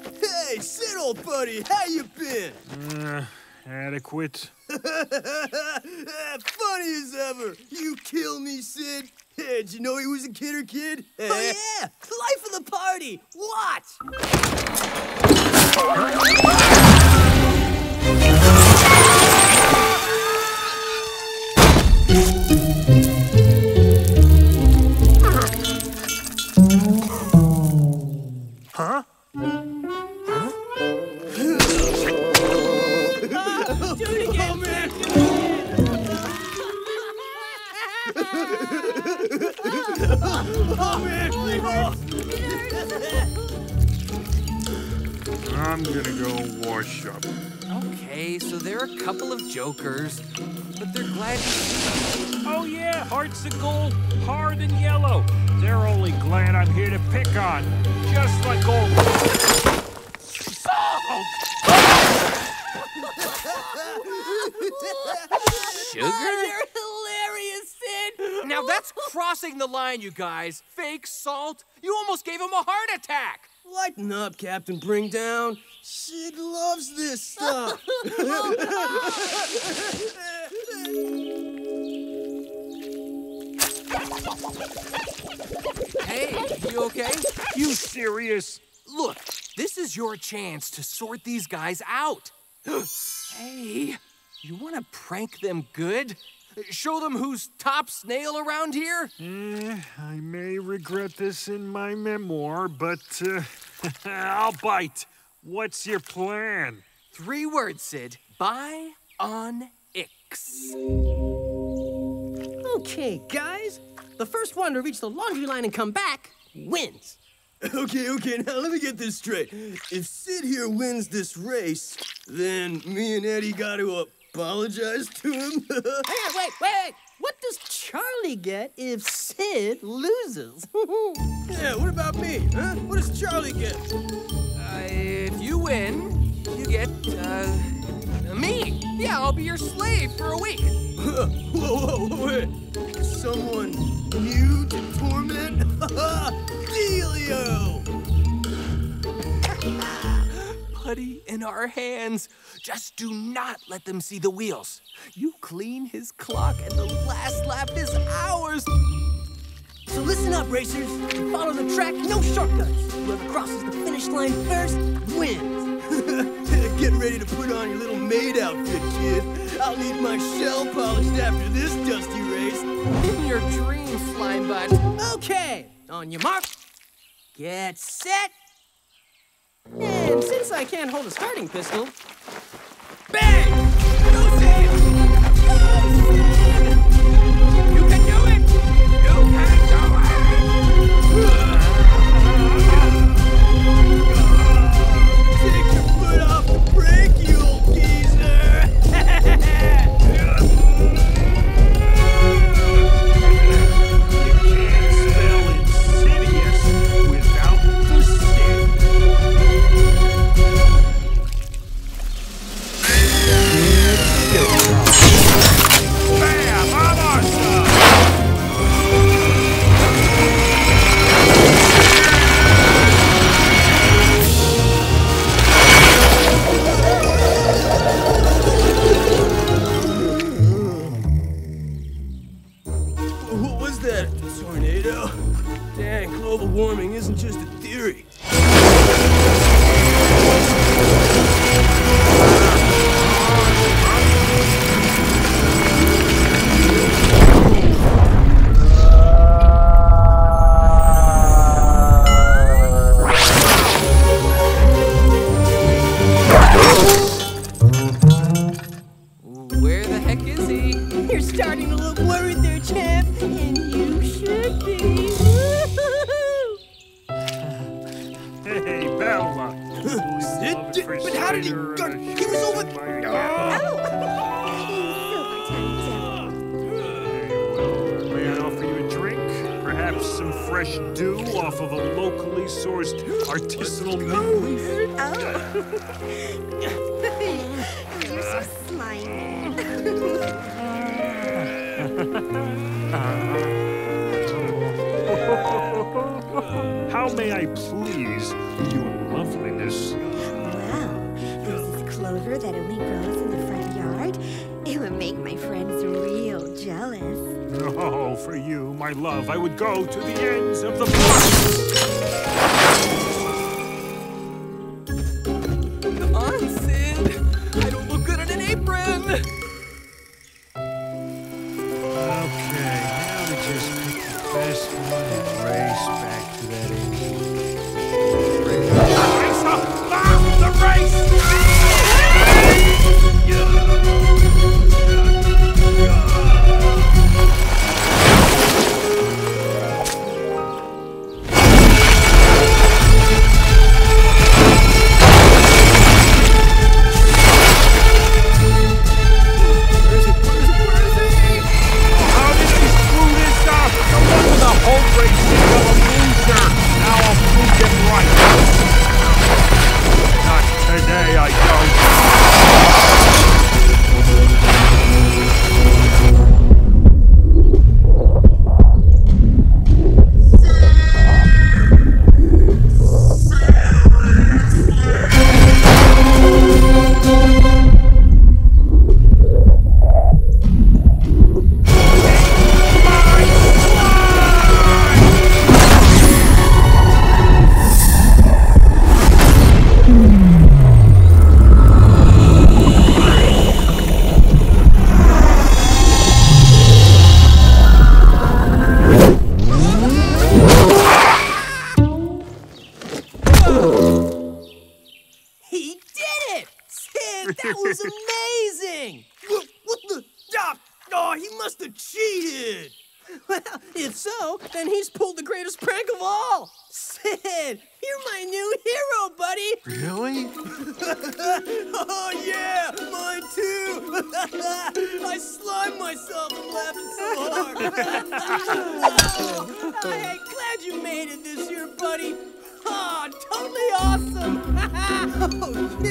Hey, Sid, old buddy, how you been? Uh, adequate. Funny as ever. You kill me, Sid. Hey, did you know he was a kidder kid? Oh, yeah! Life of the party! Watch! Huh? Huh? Ah, do it again. Oh, man. Oh, man. Oh. I'm gonna go wash up. Okay, so they're a couple of jokers, but they're glad to see you. Oh, yeah, hearts of gold, hard and yellow. They're only glad I'm here to pick on. Just like old... Sugar? You're hilarious, Sid! Now that's crossing the line, you guys. Fake salt? You almost gave him a heart attack! Lighten up, Captain Bringdown. Sid loves this stuff. Hey, you okay? You serious? Look, this is your chance to sort these guys out. Hey, you want to prank them good? Show them who's top snail around here? Eh, I may regret this in my memoir, but uh, I'll bite. What's your plan? Three words, Sid. Buy on X. Okay, guys. The first one to reach the laundry line and come back wins. Okay, okay, now let me get this straight. If Sid here wins this race, then me and Eddie got to up. Apologize to him? Hang on, wait, wait, wait. What does Charlie get if Sid loses? Yeah, what about me, huh? What does Charlie get? Uh, if you win, you get, uh, me. Yeah, I'll be your slave for a week. Whoa, whoa, whoa, wait. Someone new to torment? Dealio! Putty in our hands. Just do not let them see the wheels. You clean his clock and the last lap is ours. So listen up, racers. You follow the track, no shortcuts. Whoever crosses the finish line first wins. Get ready to put on your little maid outfit, kid. I'll need my shell polished after this dusty race. In your dreams, slime bot. Okay, on your mark, get set. And since I can't hold a starting pistol, bang! Go, Sid! Go, Sid! You can do it! You can do it! Warming isn't just a theory. Where the heck is he? You're starting to look worried there, champ, and you should be. But how did he gun? He was over. Oh! He's so may I offer you a drink? Perhaps some fresh dew off of a locally sourced artisanal moon. Oh! You're so slimy. How may I please your loveliness? Clover that only grows in the front yard? It would make my friends real jealous. Oh, for you, my love, I would go to the ends of the block. Come on, Sid. I don't look good in an apron. Okay, now to just pick the best one and race back to that apron. Race up! Ah, the race!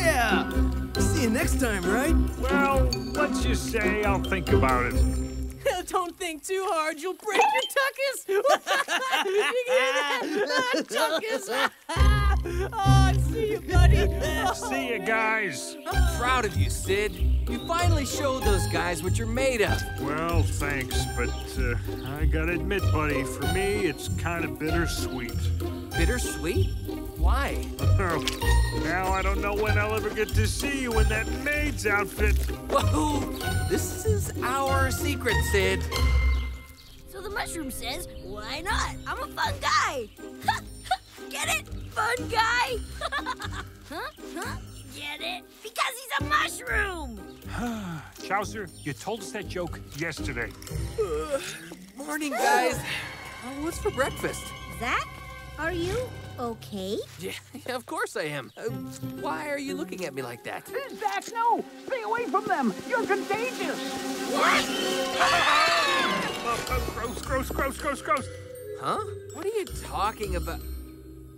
Yeah! this time, right? Well, let's just say I'll think about it. Don't think too hard. You'll break your tuckers. You hear that? Tuckers. Oh, see you, buddy. See you, guys. I'm proud of you, Sid. You finally showed those guys what you're made of. Well, thanks, but uh, I gotta admit, buddy, for me, it's kind of bittersweet. Bittersweet? Why? Now I don't know when I'll ever get to see you in that maid's outfit. Whoa! This is our secret, Sid. So the mushroom says, why not? I'm a fun guy. Get it? Fun guy? Huh? Huh? Get it? Because he's a mushroom! Chowser, you told us that joke yesterday. Uh, morning, guys. Uh, what's for breakfast? Zach, are you okay? Yeah, of course I am. Uh, why are you looking at me like that? Uh, Zach, no! Stay away from them! You're contagious! What? uh, gross, gross, gross, gross, gross! Huh? What are you talking about?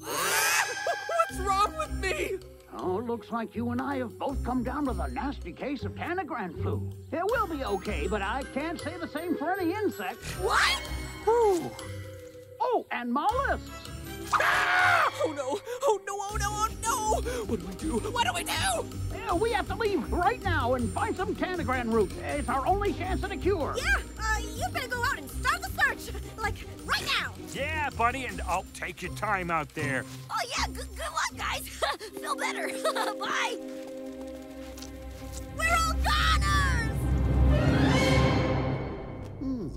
What's wrong with me? Oh, looks like you and I have both come down with a nasty case of Tanagran flu. It will be okay, but I can't say the same for any insect. What? Ooh. Oh, and mollusks. Ah! Oh, no. Oh, no, oh, no, oh, no. What do we do? What do we do? Yeah, we have to leave right now and find some Tanagran root. It's our only chance at a cure. Yeah, uh, you better go out and start the search. Like, right now. Yeah, buddy, and I'll take your time out there. Oh, yeah, good, good luck, guys. Feel better. Bye. We're all goners! Hmm.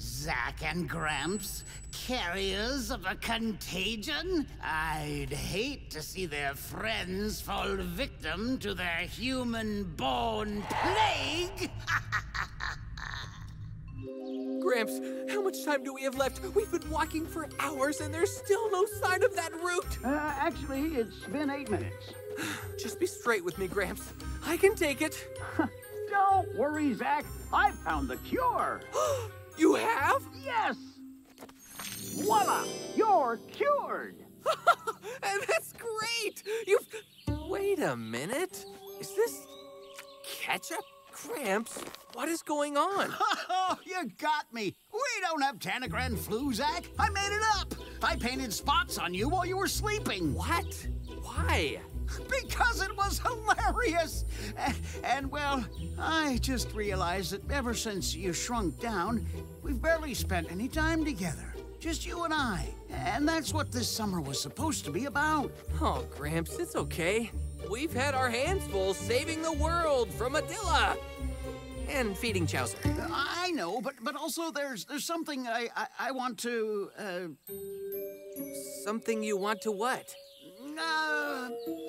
Zach and Gramps, carriers of a contagion? I'd hate to see their friends fall victim to their human-born plague. Gramps, how much time do we have left? We've been walking for hours and there's still no sign of that root. Uh, actually, it's been eight minutes. Just be straight with me, Gramps. I can take it. Don't worry, Zach. I've found the cure. You have? Yes. Voila! You're cured! That's great! You've... Wait a minute. Is this ketchup? Gramps, what is going on? Oh, you got me. We don't have Tanagran flu, Zach. I made it up. I painted spots on you while you were sleeping. What? Why? Because it was hilarious. And, and well, I just realized that ever since you shrunk down, we've barely spent any time together. Just you and I. And that's what this summer was supposed to be about. Oh, Gramps, it's okay. We've had our hands full saving the world from Adila. And feeding Chowser. I know, but but also there's there's something I, I, I want to... Uh... Something you want to what? Uh,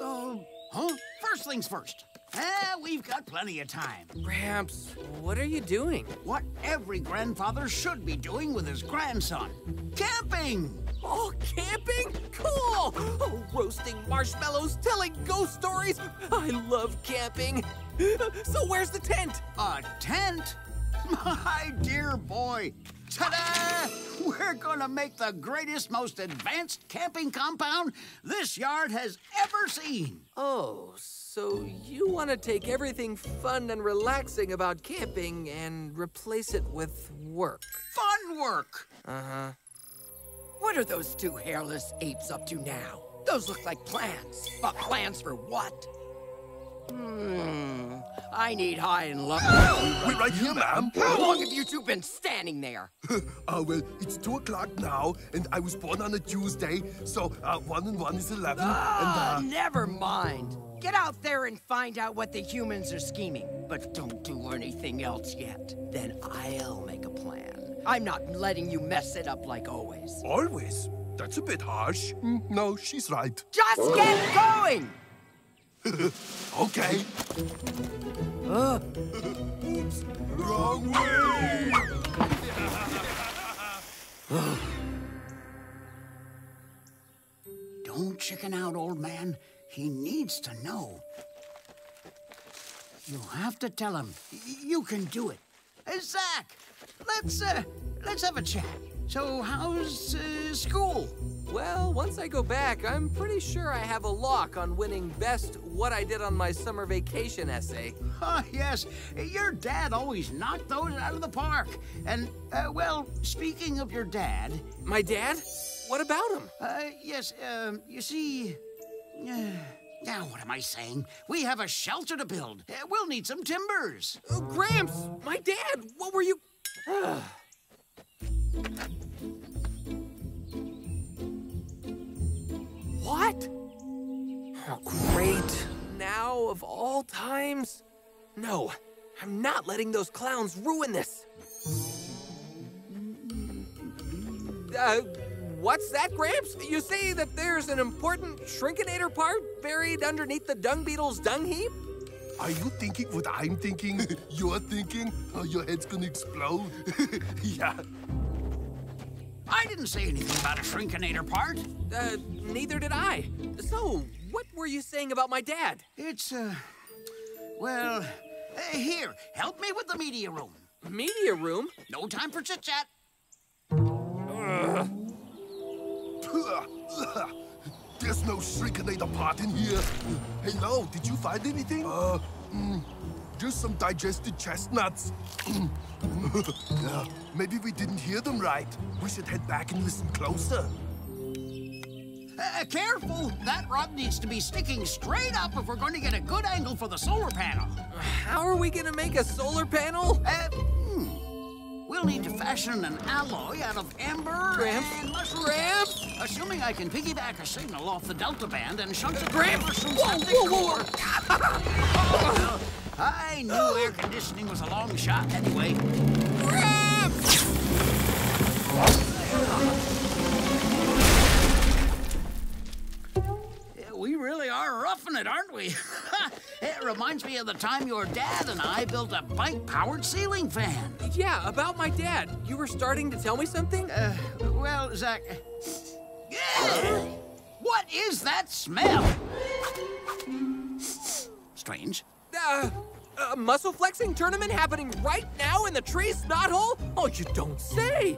oh, huh? First things first. Ah, we've got plenty of time. Gramps, what are you doing? What every grandfather should be doing with his grandson. Camping! Oh, camping? Cool! Oh, roasting marshmallows, telling ghost stories. I love camping. So where's the tent? A tent? My dear boy, ta-da! We're gonna make the greatest, most advanced camping compound this yard has ever seen. Oh, so you want to take everything fun and relaxing about camping and replace it with work? Fun work! Uh-huh. What are those two hairless apes up to now? Those look like plans. But plans for what? Hmm. I need Hye and Lo. We're right here, ma'am. How long have you two been standing there? Oh, uh, well, it's two o'clock now, and I was born on a Tuesday, so uh, one and one is eleven. Ah, and, uh... never mind. Get out there and find out what the humans are scheming. But don't do anything else yet. Then I'll make a plan. I'm not letting you mess it up like always. Always? That's a bit harsh. Mm, no, she's right. Just get going! Okay. Uh. Oops. Wrong way! Don't chicken out, old man. He needs to know. You have to tell him. You can do it. Zach, let's, uh, let's have a chat. So how's uh, school? Well, once I go back, I'm pretty sure I have a lock on winning best what I did on my summer vacation essay. Oh, yes. Your dad always knocked those out of the park. And, uh, well, speaking of your dad... My dad? What about him? Uh, yes, um, you see... Uh, now, what am I saying? We have a shelter to build. Uh, we'll need some timbers. Uh, Gramps, my dad, what were you... What? Oh, great. Now, of all times? No, I'm not letting those clowns ruin this. Uh, what's that, Gramps? You say that there's an important Shrinkinator part buried underneath the dung beetle's dung heap? Are you thinking what I'm thinking? You're thinking? Oh, your head's gonna explode. Yeah. I didn't say anything about a Shrinkinator part. Uh, neither did I. So, what were you saying about my dad? It's, uh, well, uh, here, help me with the media room. Media room? No time for chit-chat. There's no Shrinkinator part in here. Hey, Lo, did you find anything? Uh, mm, just some digested chestnuts. uh, maybe we didn't hear them right. We should head back and listen closer. Uh, careful! That rod needs to be sticking straight up if we're going to get a good angle for the solar panel. How are we going to make a solar panel? Uh, hmm. We'll need to fashion an alloy out of amber Gramps. and mushroom. Gramps. Assuming I can piggyback a signal off the delta band and shunt it Gramps. over some whoa, whoa, whoa. Oh, no. I knew air conditioning was a long shot anyway. Gramps! Oh. We really are roughing it, aren't we? It reminds me of the time your dad and I built a bike-powered ceiling fan. Yeah, about my dad. You were starting to tell me something? Uh, well, Zach... Yeah! What is that smell? Strange. Uh, a muscle flexing tournament happening right now in the tree snot hole? Oh, you don't say!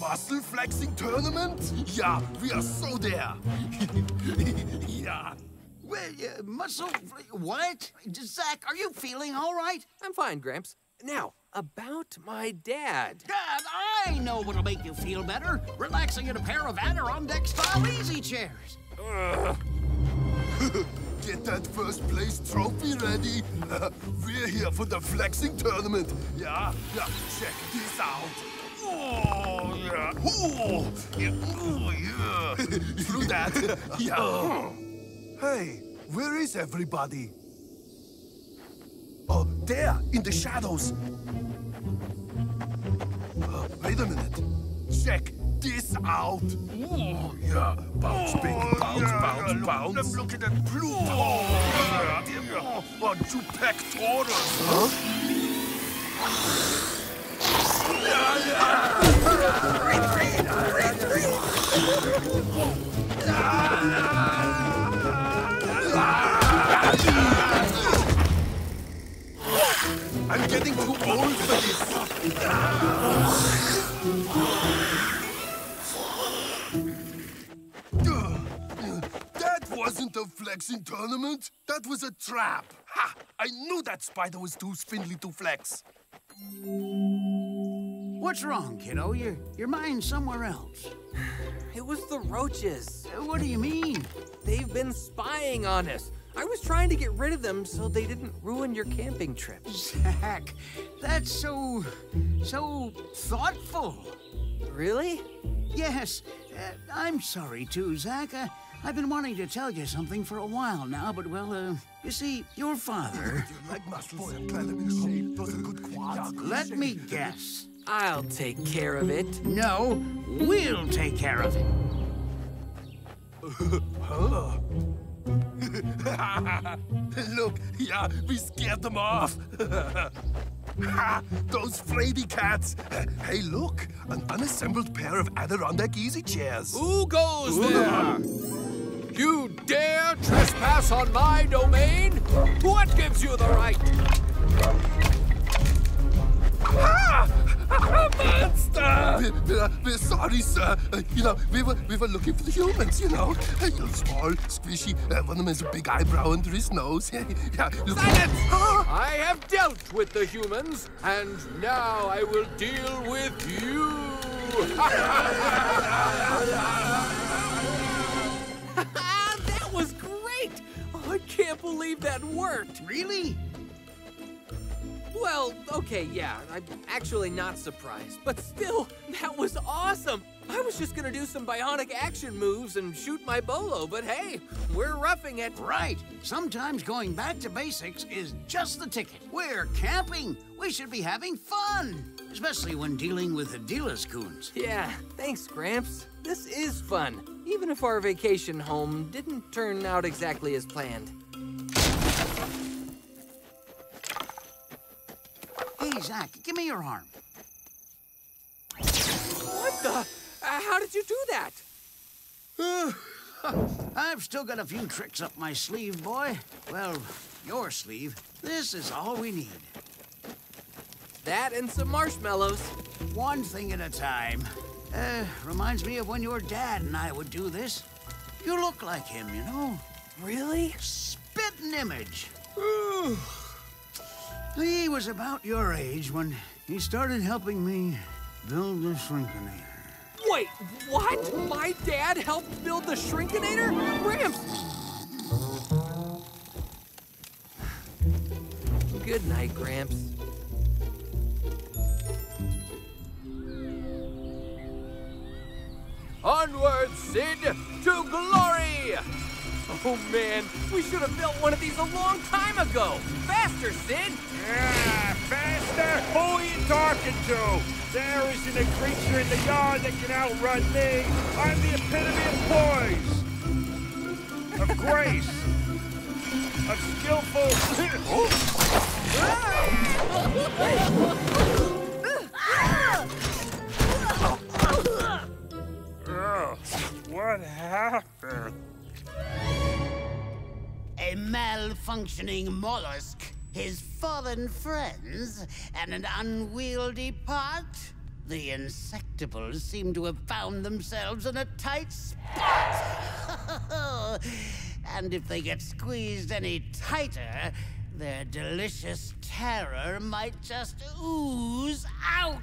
Muscle flexing tournament? Yeah, we are so there. Yeah. Well, uh, muscle. What? Zach, are you feeling all right? I'm fine, Gramps. Now, about my dad. Dad, I know what'll make you feel better. Relaxing in a pair of Adirondack style easy chairs. Uh. Get that first place trophy ready. Uh, we're here for the flexing tournament. Yeah, yeah. Check this out. Oh, yeah. Oh, yeah. Oh, yeah. Through that. Yeah. Hey, where is everybody? Oh, there, in the shadows. Uh, wait a minute. Check this out. Oh, yeah. Bounce, big bounce, yeah. bounce, bounce. I'm looking at Pluto. Oh, yeah. Yeah. Oh, two pectorals. Huh? I'm getting too old for this. That wasn't a flexing tournament. That was a trap. Ha! I knew that spider was too spindly to flex. What's wrong, kiddo? Your, your mind's somewhere else. It was the roaches. What do you mean? They've been spying on us. I was trying to get rid of them so they didn't ruin your camping trip. Zach, that's so... so thoughtful. Really? Yes. Uh, I'm sorry, too, Zach. Uh, I've been wanting to tell you something for a while now, but, well, uh, you see, your father... Let me guess. I'll take care of it. No, we'll take care of it. Huh? Look, yeah, we scared them off. Ha! Those fraidy cats! Hey, look, an unassembled pair of Adirondack easy chairs. Who goes Ooh. there? You dare trespass on my domain? What gives you the right? Ha! A monster! We're, we're, we're sorry, sir. Uh, you know, we were we were looking for the humans, you know. Hey, small, squishy. Uh, one of them has a big eyebrow under his nose. Yeah, look. Silence! I have dealt with the humans, and now I will deal with you. That was great! Oh, I can't believe that worked. Really? Well, okay, yeah, I'm actually not surprised, but still, that was awesome! I was just gonna do some bionic action moves and shoot my bolo, but hey, we're roughing it. Right! Sometimes going back to basics is just the ticket. We're camping! We should be having fun! Especially when dealing with Adila's goons. Yeah, thanks, Gramps. This is fun, even if our vacation home didn't turn out exactly as planned. Hey, Zach, give me your arm. What the? Uh, how did you do that? Uh, I've still got a few tricks up my sleeve, boy. Well, your sleeve. This is all we need. That and some marshmallows. One thing at a time. Uh, reminds me of when your dad and I would do this. You look like him, you know. Really? Spittin' image. Ooh. He was about your age when he started helping me build the Shrinkinator. Wait, what? My dad helped build the Shrinkinator? Gramps! Good night, Gramps. Onward, Sid, to glory! Oh, man, we should have built one of these a long time ago. Faster, Sid! Yeah, faster? Who are you talking to? There isn't a creature in the yard that can outrun me. I'm the epitome of poise, of grace, of skillful... Oh, what happened? A malfunctioning mollusk, his fallen friends, and an unwieldy pot. The Insectibles seem to have found themselves in a tight spot. And if they get squeezed any tighter, their delicious terror might just ooze out.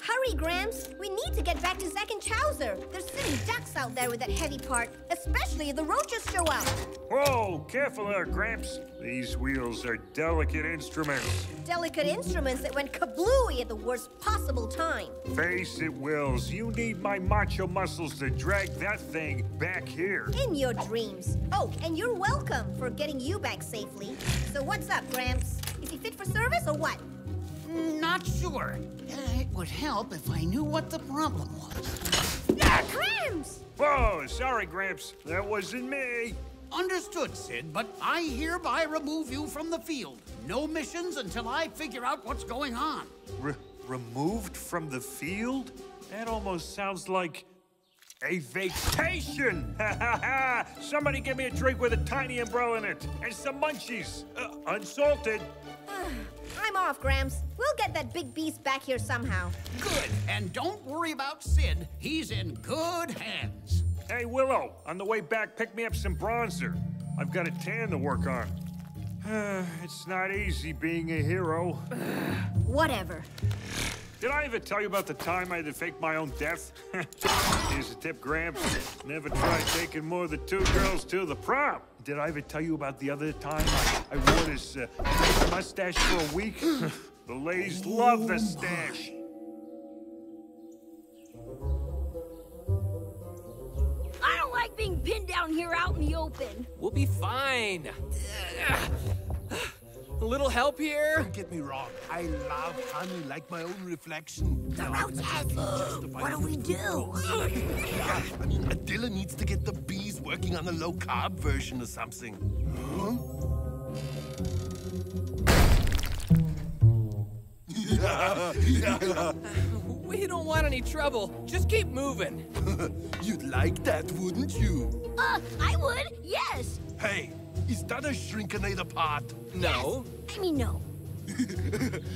Hurry, Gramps. We need to get back to Zach and Chowser. They're sitting ducks out there with that heavy part, especially if the roaches show up. Whoa, careful there, Gramps. These wheels are delicate instruments. Delicate instruments that went kablooey at the worst possible time. Face it, Wills. You need my macho muscles to drag that thing back here. In your dreams. Oh, and you're welcome for getting you back safely. So what's up, Gramps? Is he fit for service or what? Not sure. It would help if I knew what the problem was. Ah, Gramps! Whoa, sorry, Gramps. That wasn't me. Understood, Sid, but I hereby remove you from the field. No missions until I figure out what's going on. Removed from the field? That almost sounds like a vacation! Ha ha ha! Somebody give me a drink with a tiny umbrella in it and some munchies, uh, unsalted. I'm off, Gramps. We'll get that big beast back here somehow. Good, and don't worry about Sid. He's in good hands. Hey, Willow, on the way back, pick me up some bronzer. I've got a tan to work on. It's not easy being a hero. Whatever. Did I ever tell you about the time I had to fake my own death? Here's a tip, Gramps. Never try taking more than two girls to the prom. Did I ever tell you about the other time I, I wore this uh, mustache for a week? The ladies oh love the stash. I don't like being pinned down here out in the open. We'll be fine. A little help here? Don't get me wrong. I love honey like my own reflection. The roaches! What do we do? Yeah, I mean, Adila needs to get the bees working on the low-carb version or something. Huh? We you don't want any trouble. Just keep moving. You'd like that, wouldn't you? Uh, I would, yes. Hey, is that a Shrinkinator pot? No. Yes. I mean, no.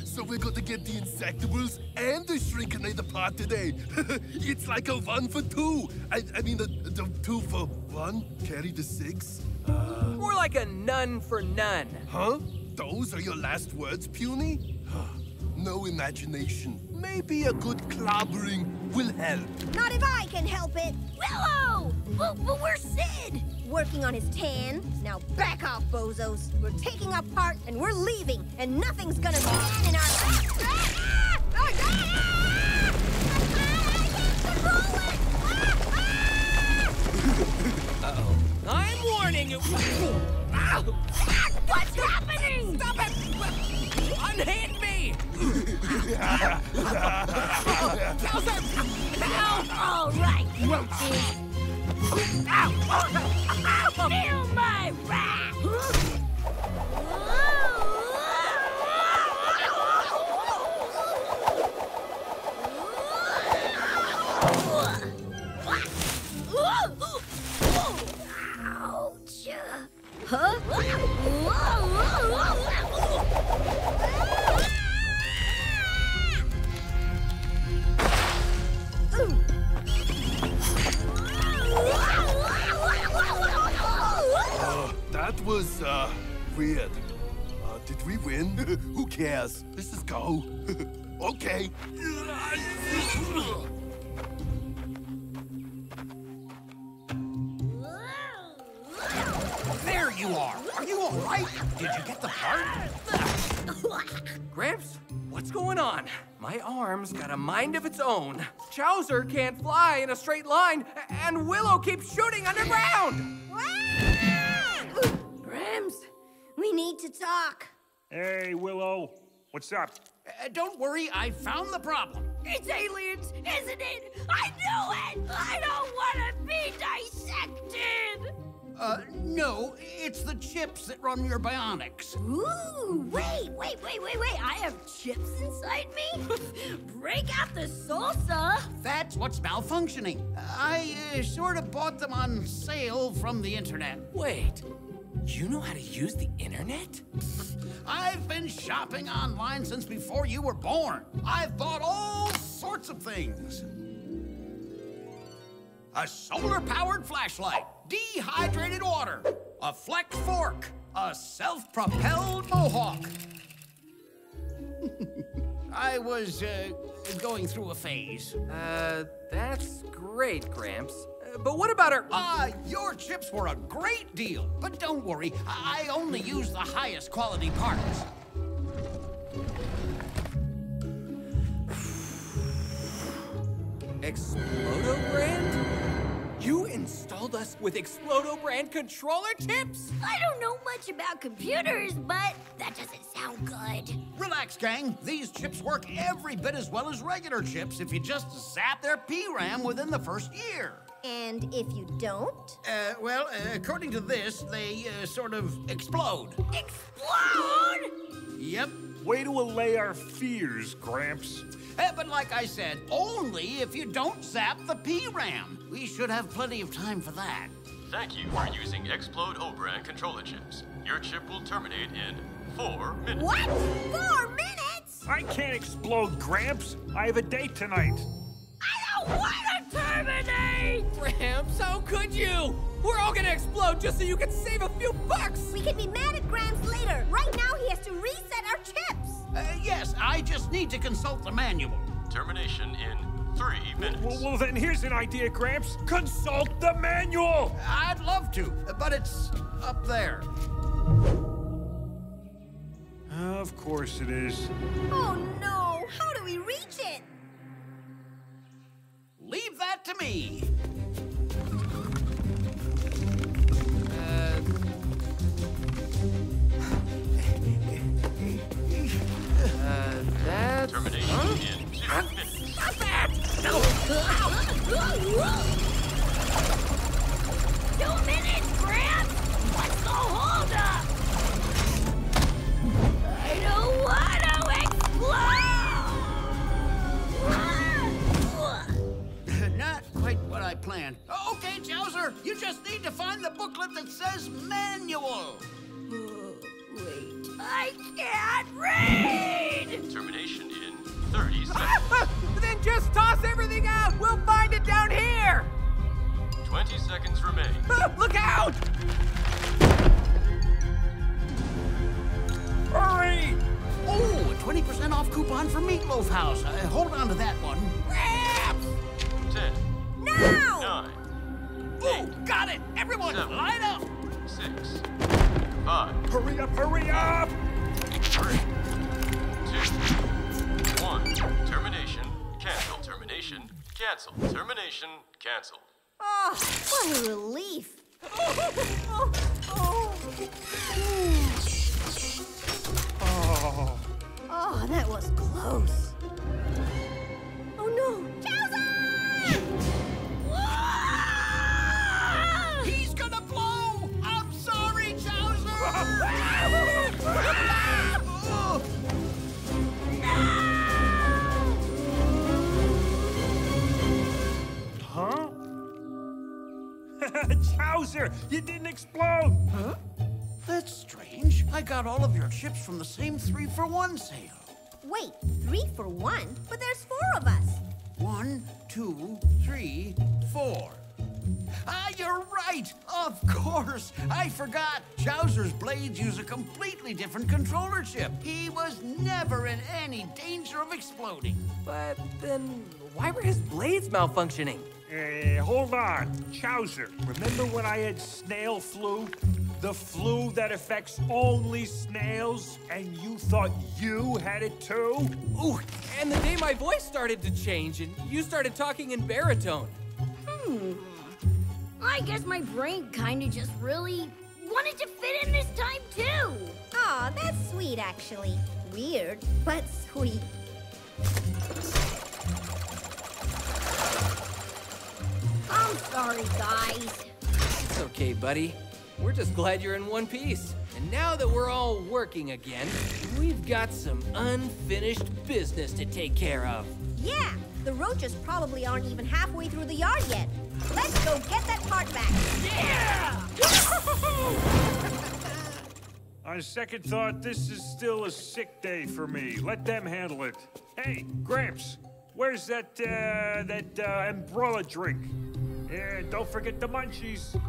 So we're going to get the Insectibles and the Shrinkinator pot today. It's like a one for two. I, I mean, the, the two for one, carry the six. Uh... More like a none for none. Huh? Those are your last words, Puny? No imagination. Maybe a good clobbering will help. Not if I can help it. Willow! But, but where's Sid? Working on his tan. Now back off, bozos. We're taking up part and we're leaving. And nothing's gonna stand in our... Ah! Ah! Ah! Ah! Ah! Ah! Ah! Uh-oh. I'm warning you. What's happening? Stop it! Unhand me! Chowser! All right, roaches! Feel my wrath! Ouch! Huh? Uh, that was, uh, weird. Uh, did we win? Who cares? Let's just go. Okay. There you are! Are you all right? Did you get the part? Gramps, what's going on? My arm's got a mind of its own. Chowser can't fly in a straight line, and Willow keeps shooting underground! Gramps, we need to talk. Hey, Willow. What's up? Uh, don't worry, I found the problem. It's aliens, isn't it? I knew it! I don't want to be dissected! Uh, no, it's the chips that run your bionics. Ooh, wait, wait, wait, wait, wait. I have chips inside me? Break out the salsa. That's what's malfunctioning. I uh, sort of bought them on sale from the internet. Wait, you know how to use the internet? I've been shopping online since before you were born. I've bought all sorts of things. A solar-powered flashlight. Dehydrated water, a flecked fork, a self-propelled mohawk. I was uh, going through a phase. Uh, that's great, Gramps. Uh, but what about our... Ah, uh, your chips were a great deal. But don't worry, I only use the highest quality parts. Explodo brand? You installed us with Explodo brand controller chips? I don't know much about computers, but that doesn't sound good. Relax, gang. These chips work every bit as well as regular chips if you just zap their P RAM within the first year. And if you don't? Uh, well, uh, according to this, they uh, sort of explode. Explode? Yep. Way to allay our fears, Gramps. Eh, but like I said, only if you don't zap the P RAM. We should have plenty of time for that. Thank you for using Explodo brand controller chips. Your chip will terminate in four minutes. What? Four minutes? I can't explode, Gramps. I have a date tonight. I don't want to terminate! Gramps, how could you? We're all gonna explode just so you can save a few bucks! We can be mad at Gramps later. Right now, he has to reset our chips. Uh, yes, I just need to consult the manual. Termination in three minutes. Well, well, then here's an idea, Gramps. Consult the manual! I'd love to, but it's up there. Of course it is. Oh, no. How do we reach it? Leave that to me. Uh, that's... Termination huh? in two uh, minutes. Stop that! No! Two minutes, Gramps! What's the holdup? I don't want to explode! You just need to find the booklet that says manual. Oh, wait, I can't read! Termination in thirty seconds. Then just toss everything out. We'll find it down here. twenty seconds remain. Look out! Hurry! Oh, a twenty percent off coupon for Meatloaf House. Uh, hold on to that one. ten. Now! nine. Oh, got it! Everyone, seven, line up! six. five. Hurry up, hurry up! three. two. one. Termination. Cancel. Termination. Cancel. Termination. Cancel. Oh, what a relief. Oh, oh, oh. Oh, that was close. Oh, no. Chowser! He's gonna blow! I'm sorry, Chowser! Huh? Chowser, you didn't explode! Huh? That's strange. I got all of your chips from the same three for one sale. Wait, three for one? But there's four of us. One, two, three, four. Ah, you're right! Of course! I forgot! Chowser's blades use a completely different controller chip. He was never in any danger of exploding. But then, why were his blades malfunctioning? Uh, hold on. Chowser, remember when I had snail flu? The flu that affects only snails? And you thought you had it too? Ooh, and the day my voice started to change and you started talking in baritone. Hmm. I guess my brain kinda just really wanted to fit in this time too. Aw, that's sweet actually. Weird, but sweet. I'm sorry, guys. It's okay, buddy. We're just glad you're in one piece. And now that we're all working again, we've got some unfinished business to take care of. Yeah, the roaches probably aren't even halfway through the yard yet. Let's go get that part back. Yeah! On second thought, this is still a sick day for me. Let them handle it. Hey, Gramps, where's that, uh, that uh, umbrella drink? Yeah, don't forget the munchies.